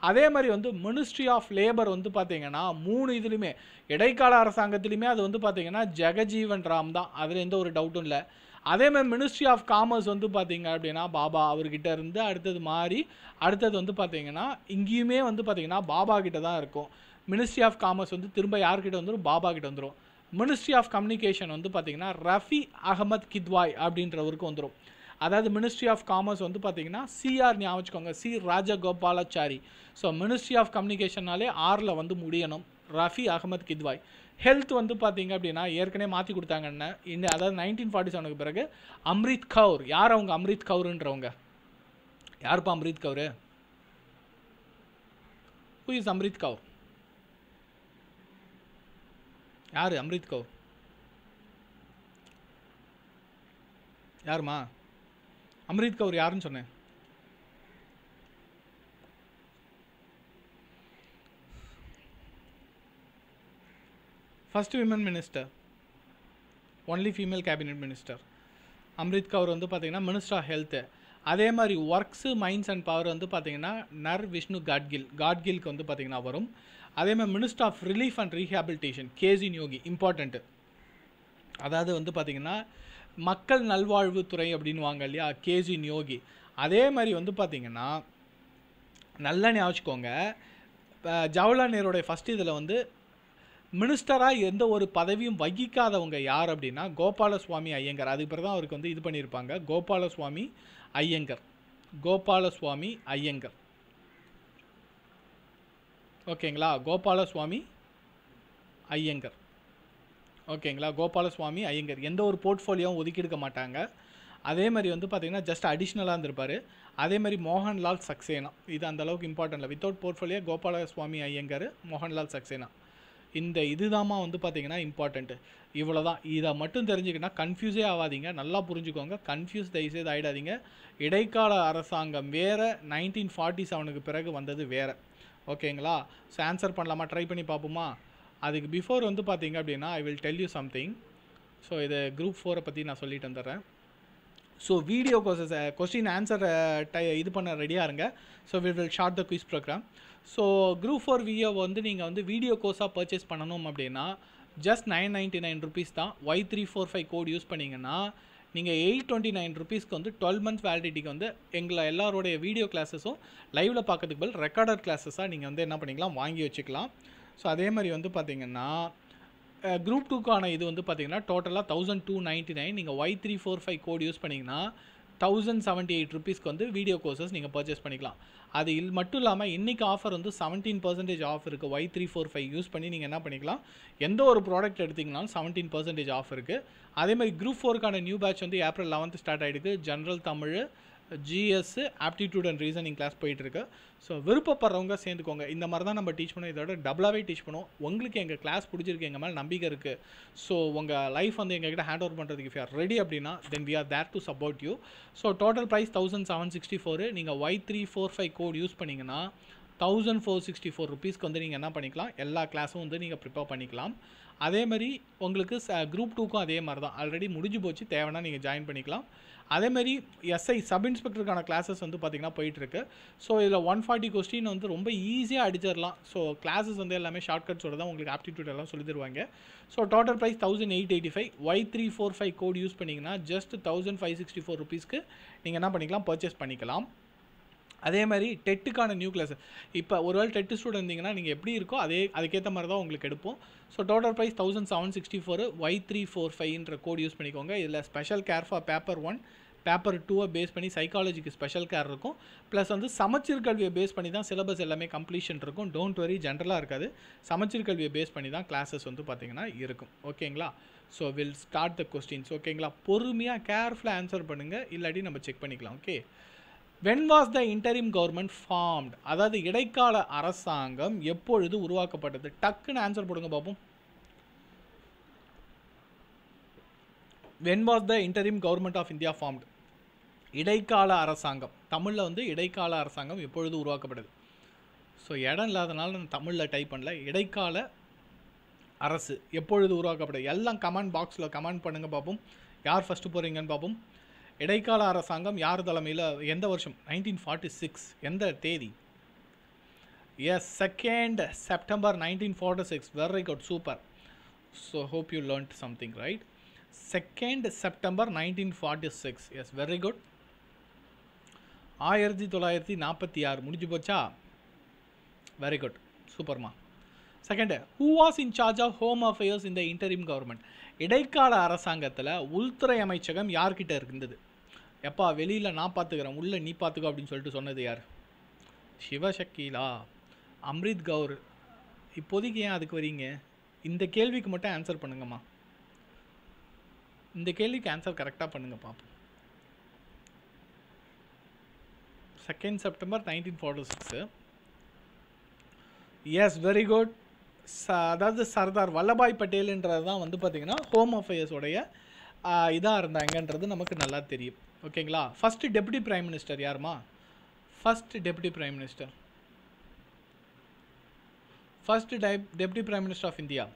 அதே மாதிரி வந்து மினிஸ்ட்ரி ஆஃப் லேபர் வந்து பார்த்திங்கன்னா மூணு இதுலையுமே இடைக்கால அரசாங்கத்துலேயுமே அது வந்து பார்த்திங்கன்னா ஜெகஜீவன் ராம் தான், அதில் எந்த ஒரு டவுட்டும் இல்லை. அதேமாதிரி மினிஸ்ட்ரி ஆஃப் காமர்ஸ் வந்து பார்த்திங்க அப்படின்னா பாபா அவர்கிட்ட இருந்து அடுத்தது மாறி அடுத்தது வந்து பார்த்திங்கன்னா இங்கேயுமே வந்து பார்த்திங்கன்னா பாபா கிட்ட தான் இருக்கும். மினிஸ்ட்ரி ஆஃப் காமர்ஸ் வந்து திரும்ப யார்கிட்ட வந்துடும், பாபா கிட்ட வந்துடும். மினிஸ்ட்ரி ஆஃப் கம்யூனிகேஷன் வந்து பார்த்திங்கன்னா ரஃபி அகமத் கித்வாய் அப்படின்றவருக்கு வந்துடும். அதாவது மினிஸ்ட்ரி ஆஃப் காமர்ஸ் வந்து பார்த்திங்கன்னா சிஆர் ஞாபகம் சி ராஜகோபாலாச்சாரி. So ministry of கம்யூனிகேஷன்னாலே ஆறில் வந்து முடியணும், ரஃபி அகமத் கித்வாய். ஹெல்த் வந்து பார்த்திங்க அப்படின்னா ஏற்கனவே மாற்றி கொடுத்தாங்கன்னா இந்த அதாவது நைன்டீன் ஃபார்ட்டி செவனுக்கு பிறகு அம்ரித் கவுர். யார் அவங்க அம்ரித் கவுருன்றவங்க, யாருப்பா அம்ரித் கவுர், ஹூ இஸ் அம்ரித் கவுர், யார் அம்ரித் கவுர் யாருமா, அம்ரித் கவுர் யாருன்னு சொன்னேன், first women minister, only female cabinet minister Amrit Kaur வந்து பார்த்திங்கன்னா மினிஸ்டர் ஆஃப் ஹெல்த்து. அதே மாதிரி ஒர்க்ஸு மைண்ட்ஸ் அண்ட் பவர் வந்து பார்த்திங்கன்னா நர் விஷ்ணு காட்கில் காட்கில்க்கு வந்து பார்த்திங்கன்னா வரும். அதே மாதிரி minister of relief and rehabilitation K C. Neogy, important. அதாவது வந்து பார்த்திங்கன்னா மக்கள் நல்வாழ்வுத்துறை அப்படின்வாங்க இல்லையா, கேசி நியோகி. அதே மாதிரி வந்து பார்த்திங்கன்னா நல்லா ஞாபகம், ஜவஹர்லால் நேருடைய ஃபஸ்ட் இதில் வந்து மினிஸ்டராக எந்த ஒரு பதவியும் வகிக்காதவங்க யார் அப்படின்னா கோபாலசுவாமி ஐயங்கர். அதுக்கு பிறகு தான் அவருக்கு வந்து இது பண்ணியிருப்பாங்க கோபாலசுவாமி ஐயங்கர். கோபாலசுவாமி ஐயங்கர் ஓகேங்களா, கோபாலசுவாமி ஐயங்கர் ஓகேங்களா. கோபாலசுவாமி ஐயங்கர் எந்த ஒரு போர்ட்ஃபோலியோவும் ஒதுக்கிடுக்க மாட்டாங்க. அதே மாதிரி வந்து பார்த்திங்கன்னா ஜஸ்ட் அடிஷ்னலாக இருந்திருப்பார். அதேமாதிரி மோகன்லால் சக்சேனா, இது அந்தளவுக்கு இம்பார்ட்டன்ட் இல்லை. Without portfolio Gopalaswami Ayyangar, Mohanlal Saxena. இந்த இதுதாம்மா வந்து பார்த்திங்கன்னா இம்பார்ட்டண்ட்டு. இவ்வளோ தான். இதை மட்டும் தெரிஞ்சுக்கினா கன்ஃபியூஸே ஆகாதீங்க, நல்லா புரிஞ்சுக்கோங்க. கன்ஃபியூஸ் தயவுசெய்து ஆகிடாதீங்க. இடைக்கால அரசாங்கம் வேறு, நைன்டீன் ஃபார்ட்டி செவனுக்கு பிறகு வந்தது வேறு. ஓகேங்களா, ஸோ ஆன்சர் பண்ணலாமா, ட்ரை பண்ணி பார்ப்போமா? அதுக்கு பிஃபோர் வந்து பார்த்திங்க அப்படின்னா I will tell you something. So இது குரூப் ஃபோரை பற்றி நான் சொல்லிட்டு வந்துடுறேன். So video question question answer டை இது பண்ண ரெடியாக இருங்க. So we will start the quiz program. So group four VA வந்து நீங்கள் வந்து வீடியோ கோர்ஸாக பர்ச்சேஸ் பண்ணணும் அப்படின்னா just nine ninety nine rupees தான். Y three four five code use பண்ணிங்கன்னா நீங்கள் எயிட் டுவெண்ட்டி நைன் ருபீஸ்க்கு வந்து டுவெல் மந்த்ஸ் வேலிடிட்டிக்கு வந்து எங்களை எல்லாரோடைய வீடியோ கிளாஸஸும் லைவில் பார்க்கறதுக்கு பதில் ரெக்கார்டட் கிளாஸஸாக நீங்கள் வந்து என்ன பண்ணிக்கலாம், வாங்கி வச்சுக்கலாம். ஸோ அதே மாதிரி வந்து பார்த்திங்கன்னா குரூப் டூக்கான இது வந்து பார்த்திங்கன்னா டோட்டலாக தௌசண்ட் டூ நைன்ட்டி நைன் நீங்கள் Y three four five code use பண்ணிங்கன்னா தௌசண்ட் செவன்ட்டி எயிட் ருபீஸ்க்கு வந்து வீடியோ கோர்சஸ் நீங்கள் பர்ச்சேஸ் பண்ணிக்கலாம். அது இது மட்டும் இல்லாமல் இன்றைக்கி ஆஃபர் வந்து செவன்டீன் பர்சன்டேஜ் ஆஃப் இருக்குது. Y three four five use பண்ணி நீங்கள் என்ன பண்ணிக்கலாம், எந்த ஒரு ப்ராடக்ட் எடுத்திங்கனாலும் செவன்டீன் பர்சன்டேஜ் ஆஃப் இருக்குது. அதேமாதிரி குரூப் ஃபோருக்கான நியூ பேட்ச் வந்து ஏப்ரல் லெவன்த்து ஸ்டார்ட் ஆகிடுது. General Tamil, GS, aptitude and reasoning class போயிட்டுருக்கு. ஸோ விருப்பப்படுறவங்க சேர்ந்துக்கோங்க. இந்த மாதிரி தான் நம்ம டீச் பண்ணுவோம், இதோட டபுளாகவே டீச் பண்ணுவோம். உங்களுக்கு எங்கள் கிளாஸ் பிடிச்சிருக்கு, எங்கள் மேலே நம்பிக்கை இருக்குது, ஸோ உங்கள் லைஃப் வந்து எங்கள்கிட்ட ஹேண்ட் ஓவர் பண்ணுறதுக்கு இஃப் யூஆர் ரெடி அப்படின்னா then we are there to support you. So total price thousand seven sixty four. நீங்கள் Y three four five code use பண்ணிங்கன்னா தௌசண்ட் ஃபோர் சிக்ஸ்டி ஃபோர் ருபீஸ்க்கு வந்து நீங்கள் என்ன பண்ணிக்கலாம், எல்லா கிளாஸும் வந்து நீங்கள் ப்ரிப்பேர் பண்ணிக்கலாம். அதேமாதிரி உங்களுக்கு ச குரூப் டூக்கும் அதே மாதிரி தான், ஆல்ரெடி முடிஞ்சு போச்சு, தேவைன்னா நீங்கள் ஜாயின் பண்ணிக்கலாம். அதேமாதிரி எஸ்ஐ சப் இன்ஸ்பெக்டருக்கான கிளாஸஸ் வந்து பார்த்திங்கன்னா போயிட்டுருக்கு. ஸோ இதில் ஒன் ஃபார்ட்டி கொஸ்டின் வந்து ரொம்ப ஈஸியாக அடிச்சிடலாம். ஸோ கிளாஸஸ் வந்து எல்லாமே ஷார்ட்கட்ஸோடு தான் உங்களுக்கு ஆப்டிடியூட் எல்லாம் சொல்லி தருவாங்க. So total price thousand eight eighty five. Y three four five code use பண்ணிங்கன்னா just thousand five sixty four ருபீஸ்க்கு நீங்கள் என்ன பண்ணிக்கலாம், பர்ச்சேஸ் பண்ணிக்கலாம். அதே மாதிரி டெட்டுக்கான நியூ கிளாஸ், இப்போ ஒருவேளை டெட்டு ஸ்டூடெண்ட் இருந்தீங்கன்னா நீங்கள் எப்படி இருக்கோ அதே அதுக்கேற்ற மாதிரி தான் உங்களுக்கு எடுப்போம். So total price thousand seven sixty four. Y three four ஃபைவ்ன்ற கோட் யூஸ் பண்ணிக்கோங்க. இதில் special care for paper one, paper டூவை பேஸ் பண்ணி சைக்காலஜிக்கு ஸ்பெஷல் கேர் இருக்கும். ப்ளஸ் வந்து சமச்சீர் கல்வியை பேஸ் பண்ணி தான் சிலபஸ் எல்லாமே கம்ப்ளீஷன் இருக்கும். டோன்ட் வரி, ஜென்ரலாக இருக்காது, சமச்சீர் கல்வியை பேஸ் பண்ணி தான் கிளாஸஸ் வந்து பார்த்திங்கன்னா இருக்கும். ஓகேங்களா, so will start the questions. ஓகேங்களா, பொறுமையாக கேர்ஃபுல்லாக ஆன்சர் பண்ணுங்கள், இல்லாட்டி நம்ம செக் பண்ணிக்கலாம். Okay, when was the interim government formed? அதாவது இடைக்கால அரசாங்கம் எப்பொழுது உருவாக்கப்பட்டது? டக்குன்னு ஆன்சர் போடுங்க பாப்போம். when was the interim government of India formed? இடைக்கால அரசாங்கம், தமிழில் வந்து இடைக்கால அரசாங்கம் எப்பொழுது உருவாக்கப்பட்டது? ஸோ இடம் இல்லாதனால நான் தமிழில் டைப் பண்ணல. இடைக்கால அரசு எப்பொழுது உருவாக்கப்பட்டது? எல்லாம் கமெண்ட் பாக்ஸில் கமெண்ட் பண்ணுங்க பாப்போம், யார் ஃபஸ்ட்டு போகிறீங்கன்னு பாப்போம். இடைக்கால அரசாங்கம் யார் தலைமையில், எந்த வருஷம்? Nineteen forty six. எந்த தேதி? Yes, second September nineteen forty six. Very good, super. So hope you learnt something right. Second September nineteen forty six. Yes, very good. ஆயிரத்தி தொள்ளாயிரத்தி நாற்பத்தி ஆறு முடிஞ்சு போச்சா? வெரி குட், சூப்பர்மா. Second, who was in charge of home affairs இந்த இன்டரிம் கவர்மெண்ட்? இடைக்கால அரசாங்கத்தில் உள்துறை அமைச்சகம் யார்கிட்ட இருந்தது? எப்பா வெளியில் நான் பார்த்துக்கிறேன், உள்ளே நீ பார்த்துக்கோ அப்படின்னு சொல்லிட்டு சொன்னது யார்? சிவா, ஷக்கீலா, அம்ரித் கவுர். இப்போதைக்கு ஏன் அதுக்கு வரீங்க? இந்த கேள்விக்கு மட்டும் ஆன்சர் பண்ணுங்கம்மா, இந்த கேள்விக்கு ஆன்சர் கரெக்டாக பண்ணுங்க பாப்போம். Second September nineteen forty six. Yes, very good. ச அதாவது சர்தார் வல்லபாய் பட்டேலுன்றது தான் வந்து பார்த்திங்கன்னா ஹோம் அஃபேர்ஸோடைய இதாக இருந்தாங்கன்றது நமக்கு நல்லா தெரியும். ஓகேங்களா, ஃபஸ்ட்டு டெப்யூட்டி பிரைம் மினிஸ்டர் யாருமா? First deputy prime minister first டை deputy prime minister of India,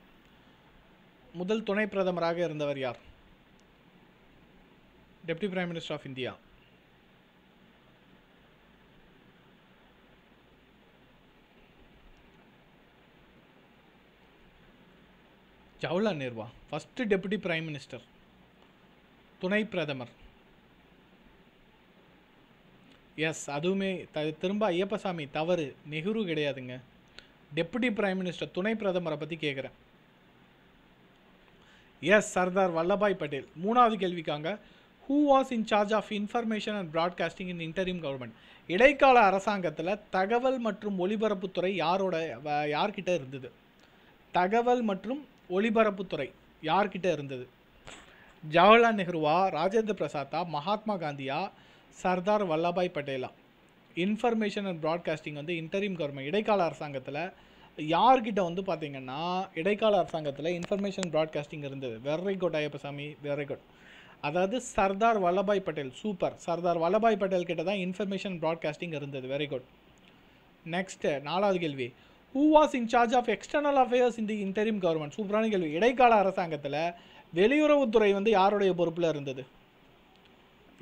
முதல் துணை பிரதமராக இருந்தவர் யார்? Deputy prime minister of India Jawaharlal நேருவா? ஃபஸ்ட்டு டெப்யூட்டி பிரைம் மினிஸ்டர் துணை பிரதமர். எஸ், அதுவுமே த திரும்ப ஐயப்பசாமி தவறு, நெஹ்ரு கிடையாதுங்க. டெப்புட்டி பிரைம் மினிஸ்டர் துணை பிரதமரை பற்றி கேட்குறேன். எஸ், சர்தார் வல்லபாய் பட்டேல். மூணாவது கேள்விக்காங்க, who was in charge of information and broadcasting in interim government? இடைக்கால அரசாங்கத்தில் தகவல் மற்றும் ஒலிபரப்புத்துறை யாரோட யார்கிட்ட இருந்தது? தகவல் மற்றும் ஒலிபரப்புத்துறை யார்கிட்ட இருந்தது? ஜவஹர்லால் நெஹ்ருவா, ராஜேந்திர பிரசாத்தா, மகாத்மா காந்தியா, சர்தார் வல்லபாய் பட்டேலா? இன்ஃபர்மேஷன் அண்ட் ப்ராட்காஸ்டிங் வந்து இன்டரிம் கவர்மெண்ட் இடைக்கால அரசாங்கத்தில் யார்கிட்ட வந்து பார்த்திங்கன்னா இடைக்கால அரசாங்கத்தில் இன்ஃபர்மேஷன் ப்ராட்காஸ்டிங் இருந்தது? Very good Ayyappaswami, very good. அதாவது சர்தார் வல்லபாய் பட்டேல், சூப்பர். சர்தார் வல்லபாய் பட்டேல் கிட்ட தான் இன்ஃபர்மேஷன் ப்ராட்காஸ்டிங் இருந்தது. Very good. நெக்ஸ்ட்டு நாலாவது கேள்வி, who was in charge of external affairs in the interim government? சூப்பரான கேள்வி. இடைக்கால அரசாங்கத்தில் வெளியுறவுத்துறை வந்து யாருடைய பொறுப்பில் இருந்தது?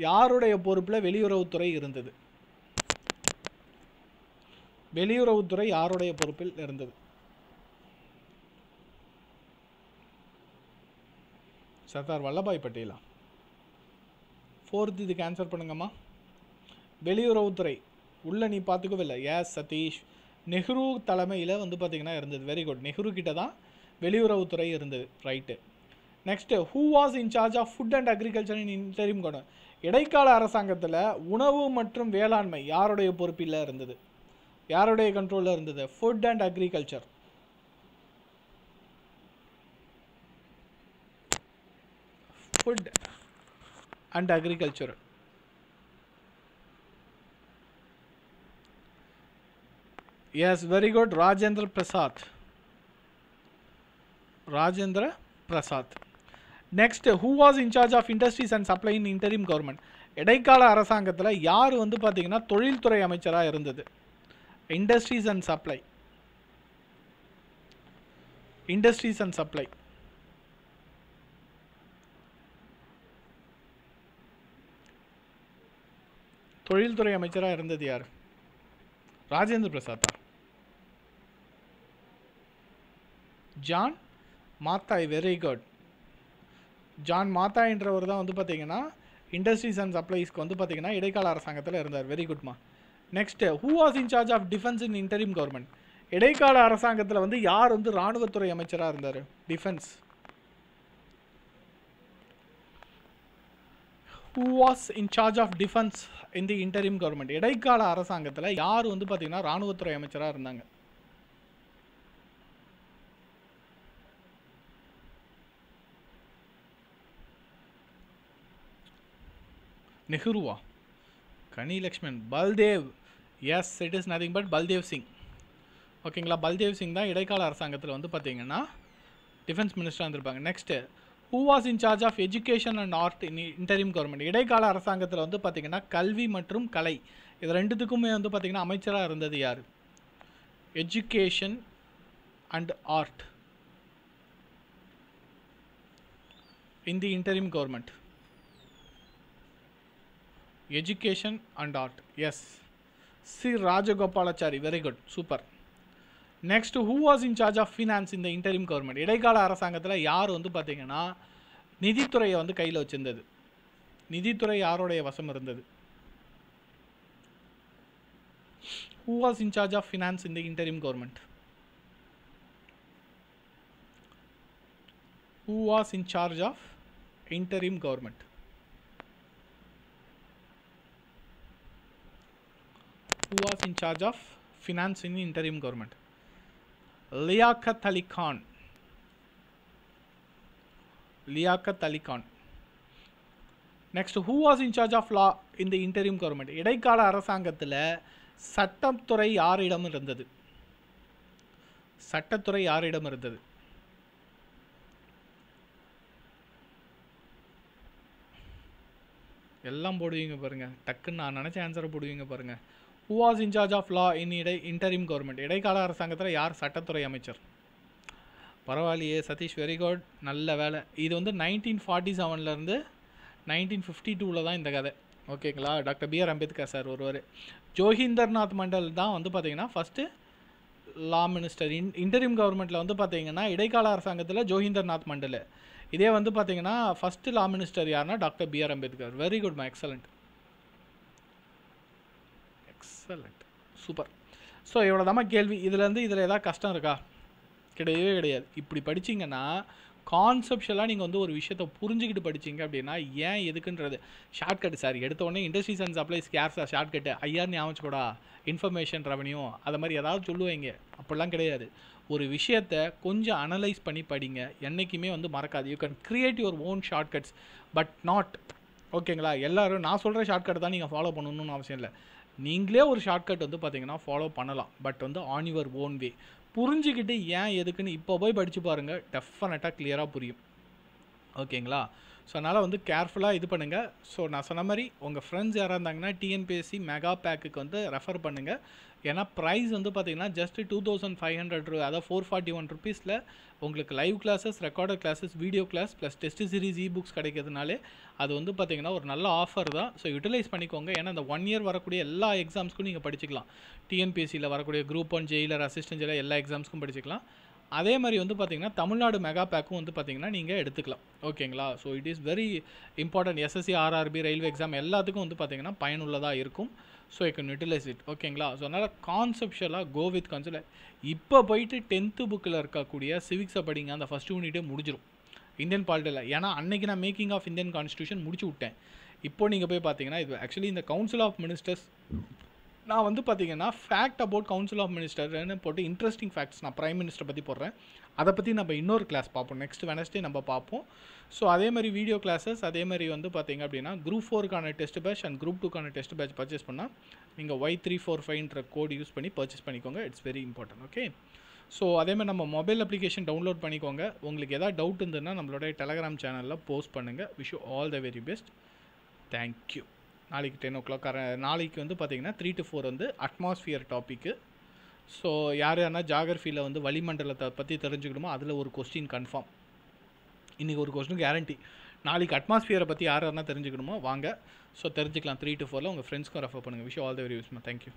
யாருடைய பொறுப்பில் வெளியுறவுத்துறை இருந்தது? வெளியுறவுத்துறை யாருடைய பொறுப்பில் இருந்தது? சர்தார் வல்லபாய் பட்டேலா? ஃபோர்த் இதுக்கு ஆன்சர் பண்ணுங்கம்மா. வெளியுறவுத்துறை உள்ளே நீ பார்த்துக்கவில்லை. எஸ் சதீஷ், நெஹ்ரு தலைமையில் வந்து பார்த்திங்கன்னா இருந்தது. Very good. நெஹ்ரு கிட்ட தான் வெளியுறவுத்துறை இருந்தது. Right. Next, who was in charge of food and agriculture in interim government? இடைக்கால அரசாங்கத்தில் உணவு மற்றும் வேளாண்மை யாருடைய பொறுப்பில் இருந்தது? யாருடைய கண்ட்ரோலில் இருந்தது? Food and agriculture. Food and agriculture. Yes, very good. ராஜேந்திர பிரசாத், ராஜேந்திர பிரசாத். Next, who was in charge of industries and supply in interim government? இடைக்கால அரசாங்கத்தில் யார் வந்து பார்த்தீங்கன்னா தொழில்துறை அமைச்சராக இருந்தது? Industries and supply, industries and supply. தொழில்துறை அமைச்சராக இருந்தது யார்? ராஜேந்திர பிரசாத்தா? John Mathai, very good. John மாத்தாய்ன்றவர் தான் வந்து பார்த்தீங்கன்னா இண்டஸ்ட்ரீஸ் அண்ட் சப்ளைஸ்க்கு வந்து பார்த்தீங்கன்னா இடைக்கால அரசாங்கத்தில் இருந்தார். வெரி குட்மா. Next, who was in charge of defence in interim government? இடைக்கால அரசாங்கத்தில் வந்து யார் வந்து இராணுவத்துறை அமைச்சராக இருந்தார்? Defence. Who was in charge of defence in the interim government? இடைக்கால அரசாங்கத்தில் யார் வந்து பார்த்திங்கன்னா இராணுவத்துறை அமைச்சராக இருந்தாங்க? நெஹ்ருவா? கனிலக்ஷ்மன்? Baldev. Yes, it is nothing but பல்தேவ் சிங். ஓகேங்களா, பல்தேவ் சிங் தான் இடைக்கால அரசாங்கத்தில் வந்து பார்த்தீங்கன்னா டிஃபென்ஸ் மினிஸ்டராக இருந்திருப்பாங்க. Next, who was in charge of education and art in interim government? இடைக்கால அரசாங்கத்தில் வந்து பார்த்திங்கன்னா கல்வி மற்றும் கலை இது ரெண்டுத்துக்குமே வந்து பார்த்திங்கன்னா அமைச்சராக இருந்தது யார்? Education and art in the interim government. Education and art. Yes, சி ராஜகோபாலாச்சாரி, very good, super. Next, who was in charge of finance இந்த இன்டரிம் கவர்மெண்ட்? இடைக்கால அரசாங்கத்தில் யார் வந்து பார்த்திங்கன்னா நிதித்துறையை வந்து கையில் வச்சுருந்தது? நிதித்துறை யாருடைய வசம் இருந்தது? Who was in charge of finance இந்த interim government? Who was in charge of interim government? Who was in charge of finance in interim government? Liaquat Ali Khan. Liaquat Ali Khan. Next, who was in charge of law in the interim government? இடைக்கால அரசாங்கத்தில் சட்டத்துறை யாரிடம் இருந்தது? சட்டத்துறை யாரிடம் இருந்தது? எல்லாம் போடுவீங்க பாருங்கள், டக்குன்னு நான் நினச்ச ஆன்சரை போடுவீங்க பாருங்கள். Who was in charge of law in இடை interim government? இடைக்கால அரசாங்கத்தில் யார் சட்டத்துறை அமைச்சர்? பரவாயில்லையே சதீஷ், வெரி குட், நல்ல வேலை. இது வந்து நைன்டீன் ஃபார்ட்டி செவன்லேருந்து நைன்டீன் ஃபிஃப்டி டூவில் தான் இந்த கதை. ஓகேங்களா, doctor B R Ambedkar sir ஒருவர். ஜோகிந்தர்நாத் மண்டல் தான் வந்து பார்த்திங்கன்னா first law minister. In interim கவர்மெண்ட்டில் வந்து பார்த்திங்கன்னா இடைக்கால அரசாங்கத்தில் ஜோகிந்தர்நாத் மண்டல். இதே வந்து பார்த்தீங்கன்னா ஃபர்ஸ்ட் லா மினிஸ்டர் யாருன்னா doctor B R Ambedkar. Very good மா, எக்ஸலண்ட் எக்ஸலண்ட் சூப்பர். ஸோ இவ்வளோதாம்மா கேள்வி. இதுலேருந்து இதில் ஏதாவது கஷ்டம் இருக்கா? கிடையவே கிடையாது. இப்படி படிச்சிங்கன்னா கான்செப்ஷுவலாக நீங்கள் வந்து ஒரு விஷயத்தை புரிஞ்சுக்கிட்டு படிச்சிங்க அப்படின்னா ஏன் எதுக்குன்றது ஷார்ட்கட் சார் எடுத்தோடனே இண்டஸ்ட்ரீஸ் அண்ட் சப்ளைஸ் கேர்ஸாக ஷார்ட்கட்டு ஐயார் ஞாபகம்ச்சுக்கூடா இன்ஃபர்மேஷன் ரெவன்யூ அதை மாதிரி ஏதாவது சொல்லுவீங்க. அப்படிலாம் கிடையாது. ஒரு விஷயத்தை கொஞ்சம் அனலைஸ் பண்ணி படிங்க, என்றைக்குமே வந்து மறக்காது. You can create your own shortcuts but not ஓகேங்களா. எல்லோரும் நான் சொல்கிற ஷார்ட்கட் தான் நீங்கள் ஃபாலோ பண்ணணும்னு அவசியம் இல்லை. நீங்களே ஒரு ஷார்ட்கட் வந்து பார்த்தீங்கன்னா ஃபாலோ பண்ணலாம், பட் வந்து ஆன் யுவர் ஓன் வே. புரிஞ்சுக்கிட்டு ஏன் எதுக்குன்னு இப்போ போய் படித்து பாருங்கள், டெஃபினட்டாக கிளியராக புரியும் ஓகேங்களா. ஸோ அதனால் வந்து கேர்ஃபுல்லாக இது பண்ணுங்கள். ஸோ நான் சொன்ன மாதிரி உங்கள் ஃப்ரெண்ட்ஸ் யாராக இருந்தாங்கன்னா டிஎன்பிஎஸ்சி மெகா பேக்குக்கு வந்து ரெஃபர் பண்ணுங்கள். ஏன்னா ப்ரைஸ் வந்து பார்த்திங்கன்னா just two thousand five hundred ரூ அதாவது ஃபோர் ஃபார்ட்டி ஒன் ருபீஸில் உங்களுக்கு live classes, recorded classes, video class plus test series, e books கிடைக்கிறதுனாலே அது வந்து பார்த்திங்கன்னா ஒரு நல்ல ஆஃபர் தான். ஸோ யூட்டிலைஸ் பண்ணிக்கோங்க. ஏன்னா அந்த ஒன் இயர் வரக்கூடிய எல்லா எக்ஸாம்ஸ்க்கும் நீங்கள் படிச்சுக்கலாம். டிஎன்பிஎஸ்சியில் வரக்கூடிய group one, jailer, assistant jailer எல்லா எக்ஸாம்ஸ்க்கும் படிச்சுக்கலாம். அதே மாதிரி வந்து பார்த்திங்கன்னா தமிழ்நாடு மெகா பேக்கும் வந்து பார்த்திங்கன்னா நீங்கள் எடுத்துக்கலாம் ஓகேங்களா. So it is very important. SSC, RRB, railway exam எல்லாத்துக்கும் வந்து பார்த்திங்கன்னா பயனுள்ளதாக இருக்கும். So I can utilise it ஓகேங்களா. ஸோ அதனால் கான்செப்ஷுவலாக கோ வித் கான்செப்ட். இப்போ போயிட்டு டென்த்து புக்கில் இருக்கக்கூடிய சிவிக்ஸை படிங்க, அந்த ஃபஸ்ட் யூனிட்டே முடிஞ்சிடும் இந்தியன் பாலிட்டியில். ஏன்னா அன்றைக்கி நான் மேக்கிங் ஆஃப் இந்தியன் கான்ஸ்டியூஷன் முடிச்சு விட்டேன். இப்போது நீங்கள் போய் பார்த்தீங்கன்னா இது ஆக்சுவலி இந்த கவுன்சில் ஆஃப் மினிஸ்டர்ஸ் நான் வந்து பார்த்தீங்கன்னா ஃபேக்ட் அபவுட் கவுன்சில் ஆஃப் மினிஸ்டர்னு போட்டு இன்ட்ரெஸ்டிங் ஃபேக்ட்ஸ் நான் ப்ரைம் மினிஸ்டர் பற்றி போடுறேன். அதை பற்றி நம்ம இன்னொரு கிளாஸ் பார்ப்போம், நெக்ஸ்ட் வெனஸ்டே நம்ம பார்ப்போம். ஸோ அதே மாதிரி வீடியோ கிளாஸஸ், அதே மாதிரி வந்து பார்த்திங்க அப்படின்னா குரூப் ஃபோருக்கான டெஸ்ட் பேட்ச் அண்ட் குரூப் டூக்கான டெஸ்ட் பேட்ச் பர்ச்சேஸ் பண்ணால் நீங்கள் ஒய் த்ரீ ஃபோர் ஃபைவ்ன்ற கோடு யூஸ் பண்ணி பர்ச்சேஸ் பண்ணிக்கோங்க. It's very important okay. So அதேமாதிரி நம்ம மொபைல் அப்ளிகேஷன் டவுன்லோட் பண்ணிக்கோங்க. உங்களுக்கு எதாவது டவுட் இருந்ததுன்னா நம்மளோட டெலகிராம் சேனலில் போஸ்ட் பண்ணுங்கள். Wish you all the very best. Thank you. நாளைக்கு டென் ஓ கிளாக் நாளைக்கு வந்து பார்த்திங்கன்னா த்ரீ டு ஃபோர் வந்து அட்மாஸ்ஃபியர் டாப்பிக்கு. ஸோ யார் யாருன்னா ஜாகிரஃபியில் வந்து வளிமண்டலத்தை பற்றி தெரிஞ்சுக்கணுமோ அதில் ஒரு கொஸ்டின் கன்ஃபார்ம். இன்றைக்கி ஒரு கொஸ்டின் கேரண்டி. நாளைக்கு அட்மாஸ்ஃபியரை பற்றி யார் யாருன்னா தெரிஞ்சுக்கணுமோ வாங்க. ஸோ தெரிஞ்சுக்கலாம் த்ரீ டு ஃபோரில். உங்கள் ஃப்ரெண்ட்ஸ்க்கும் ரெஃபர் பண்ணுங்கள். விஷ் ஆல் த வெரி யூஸ்மா. தேங்க்யூ.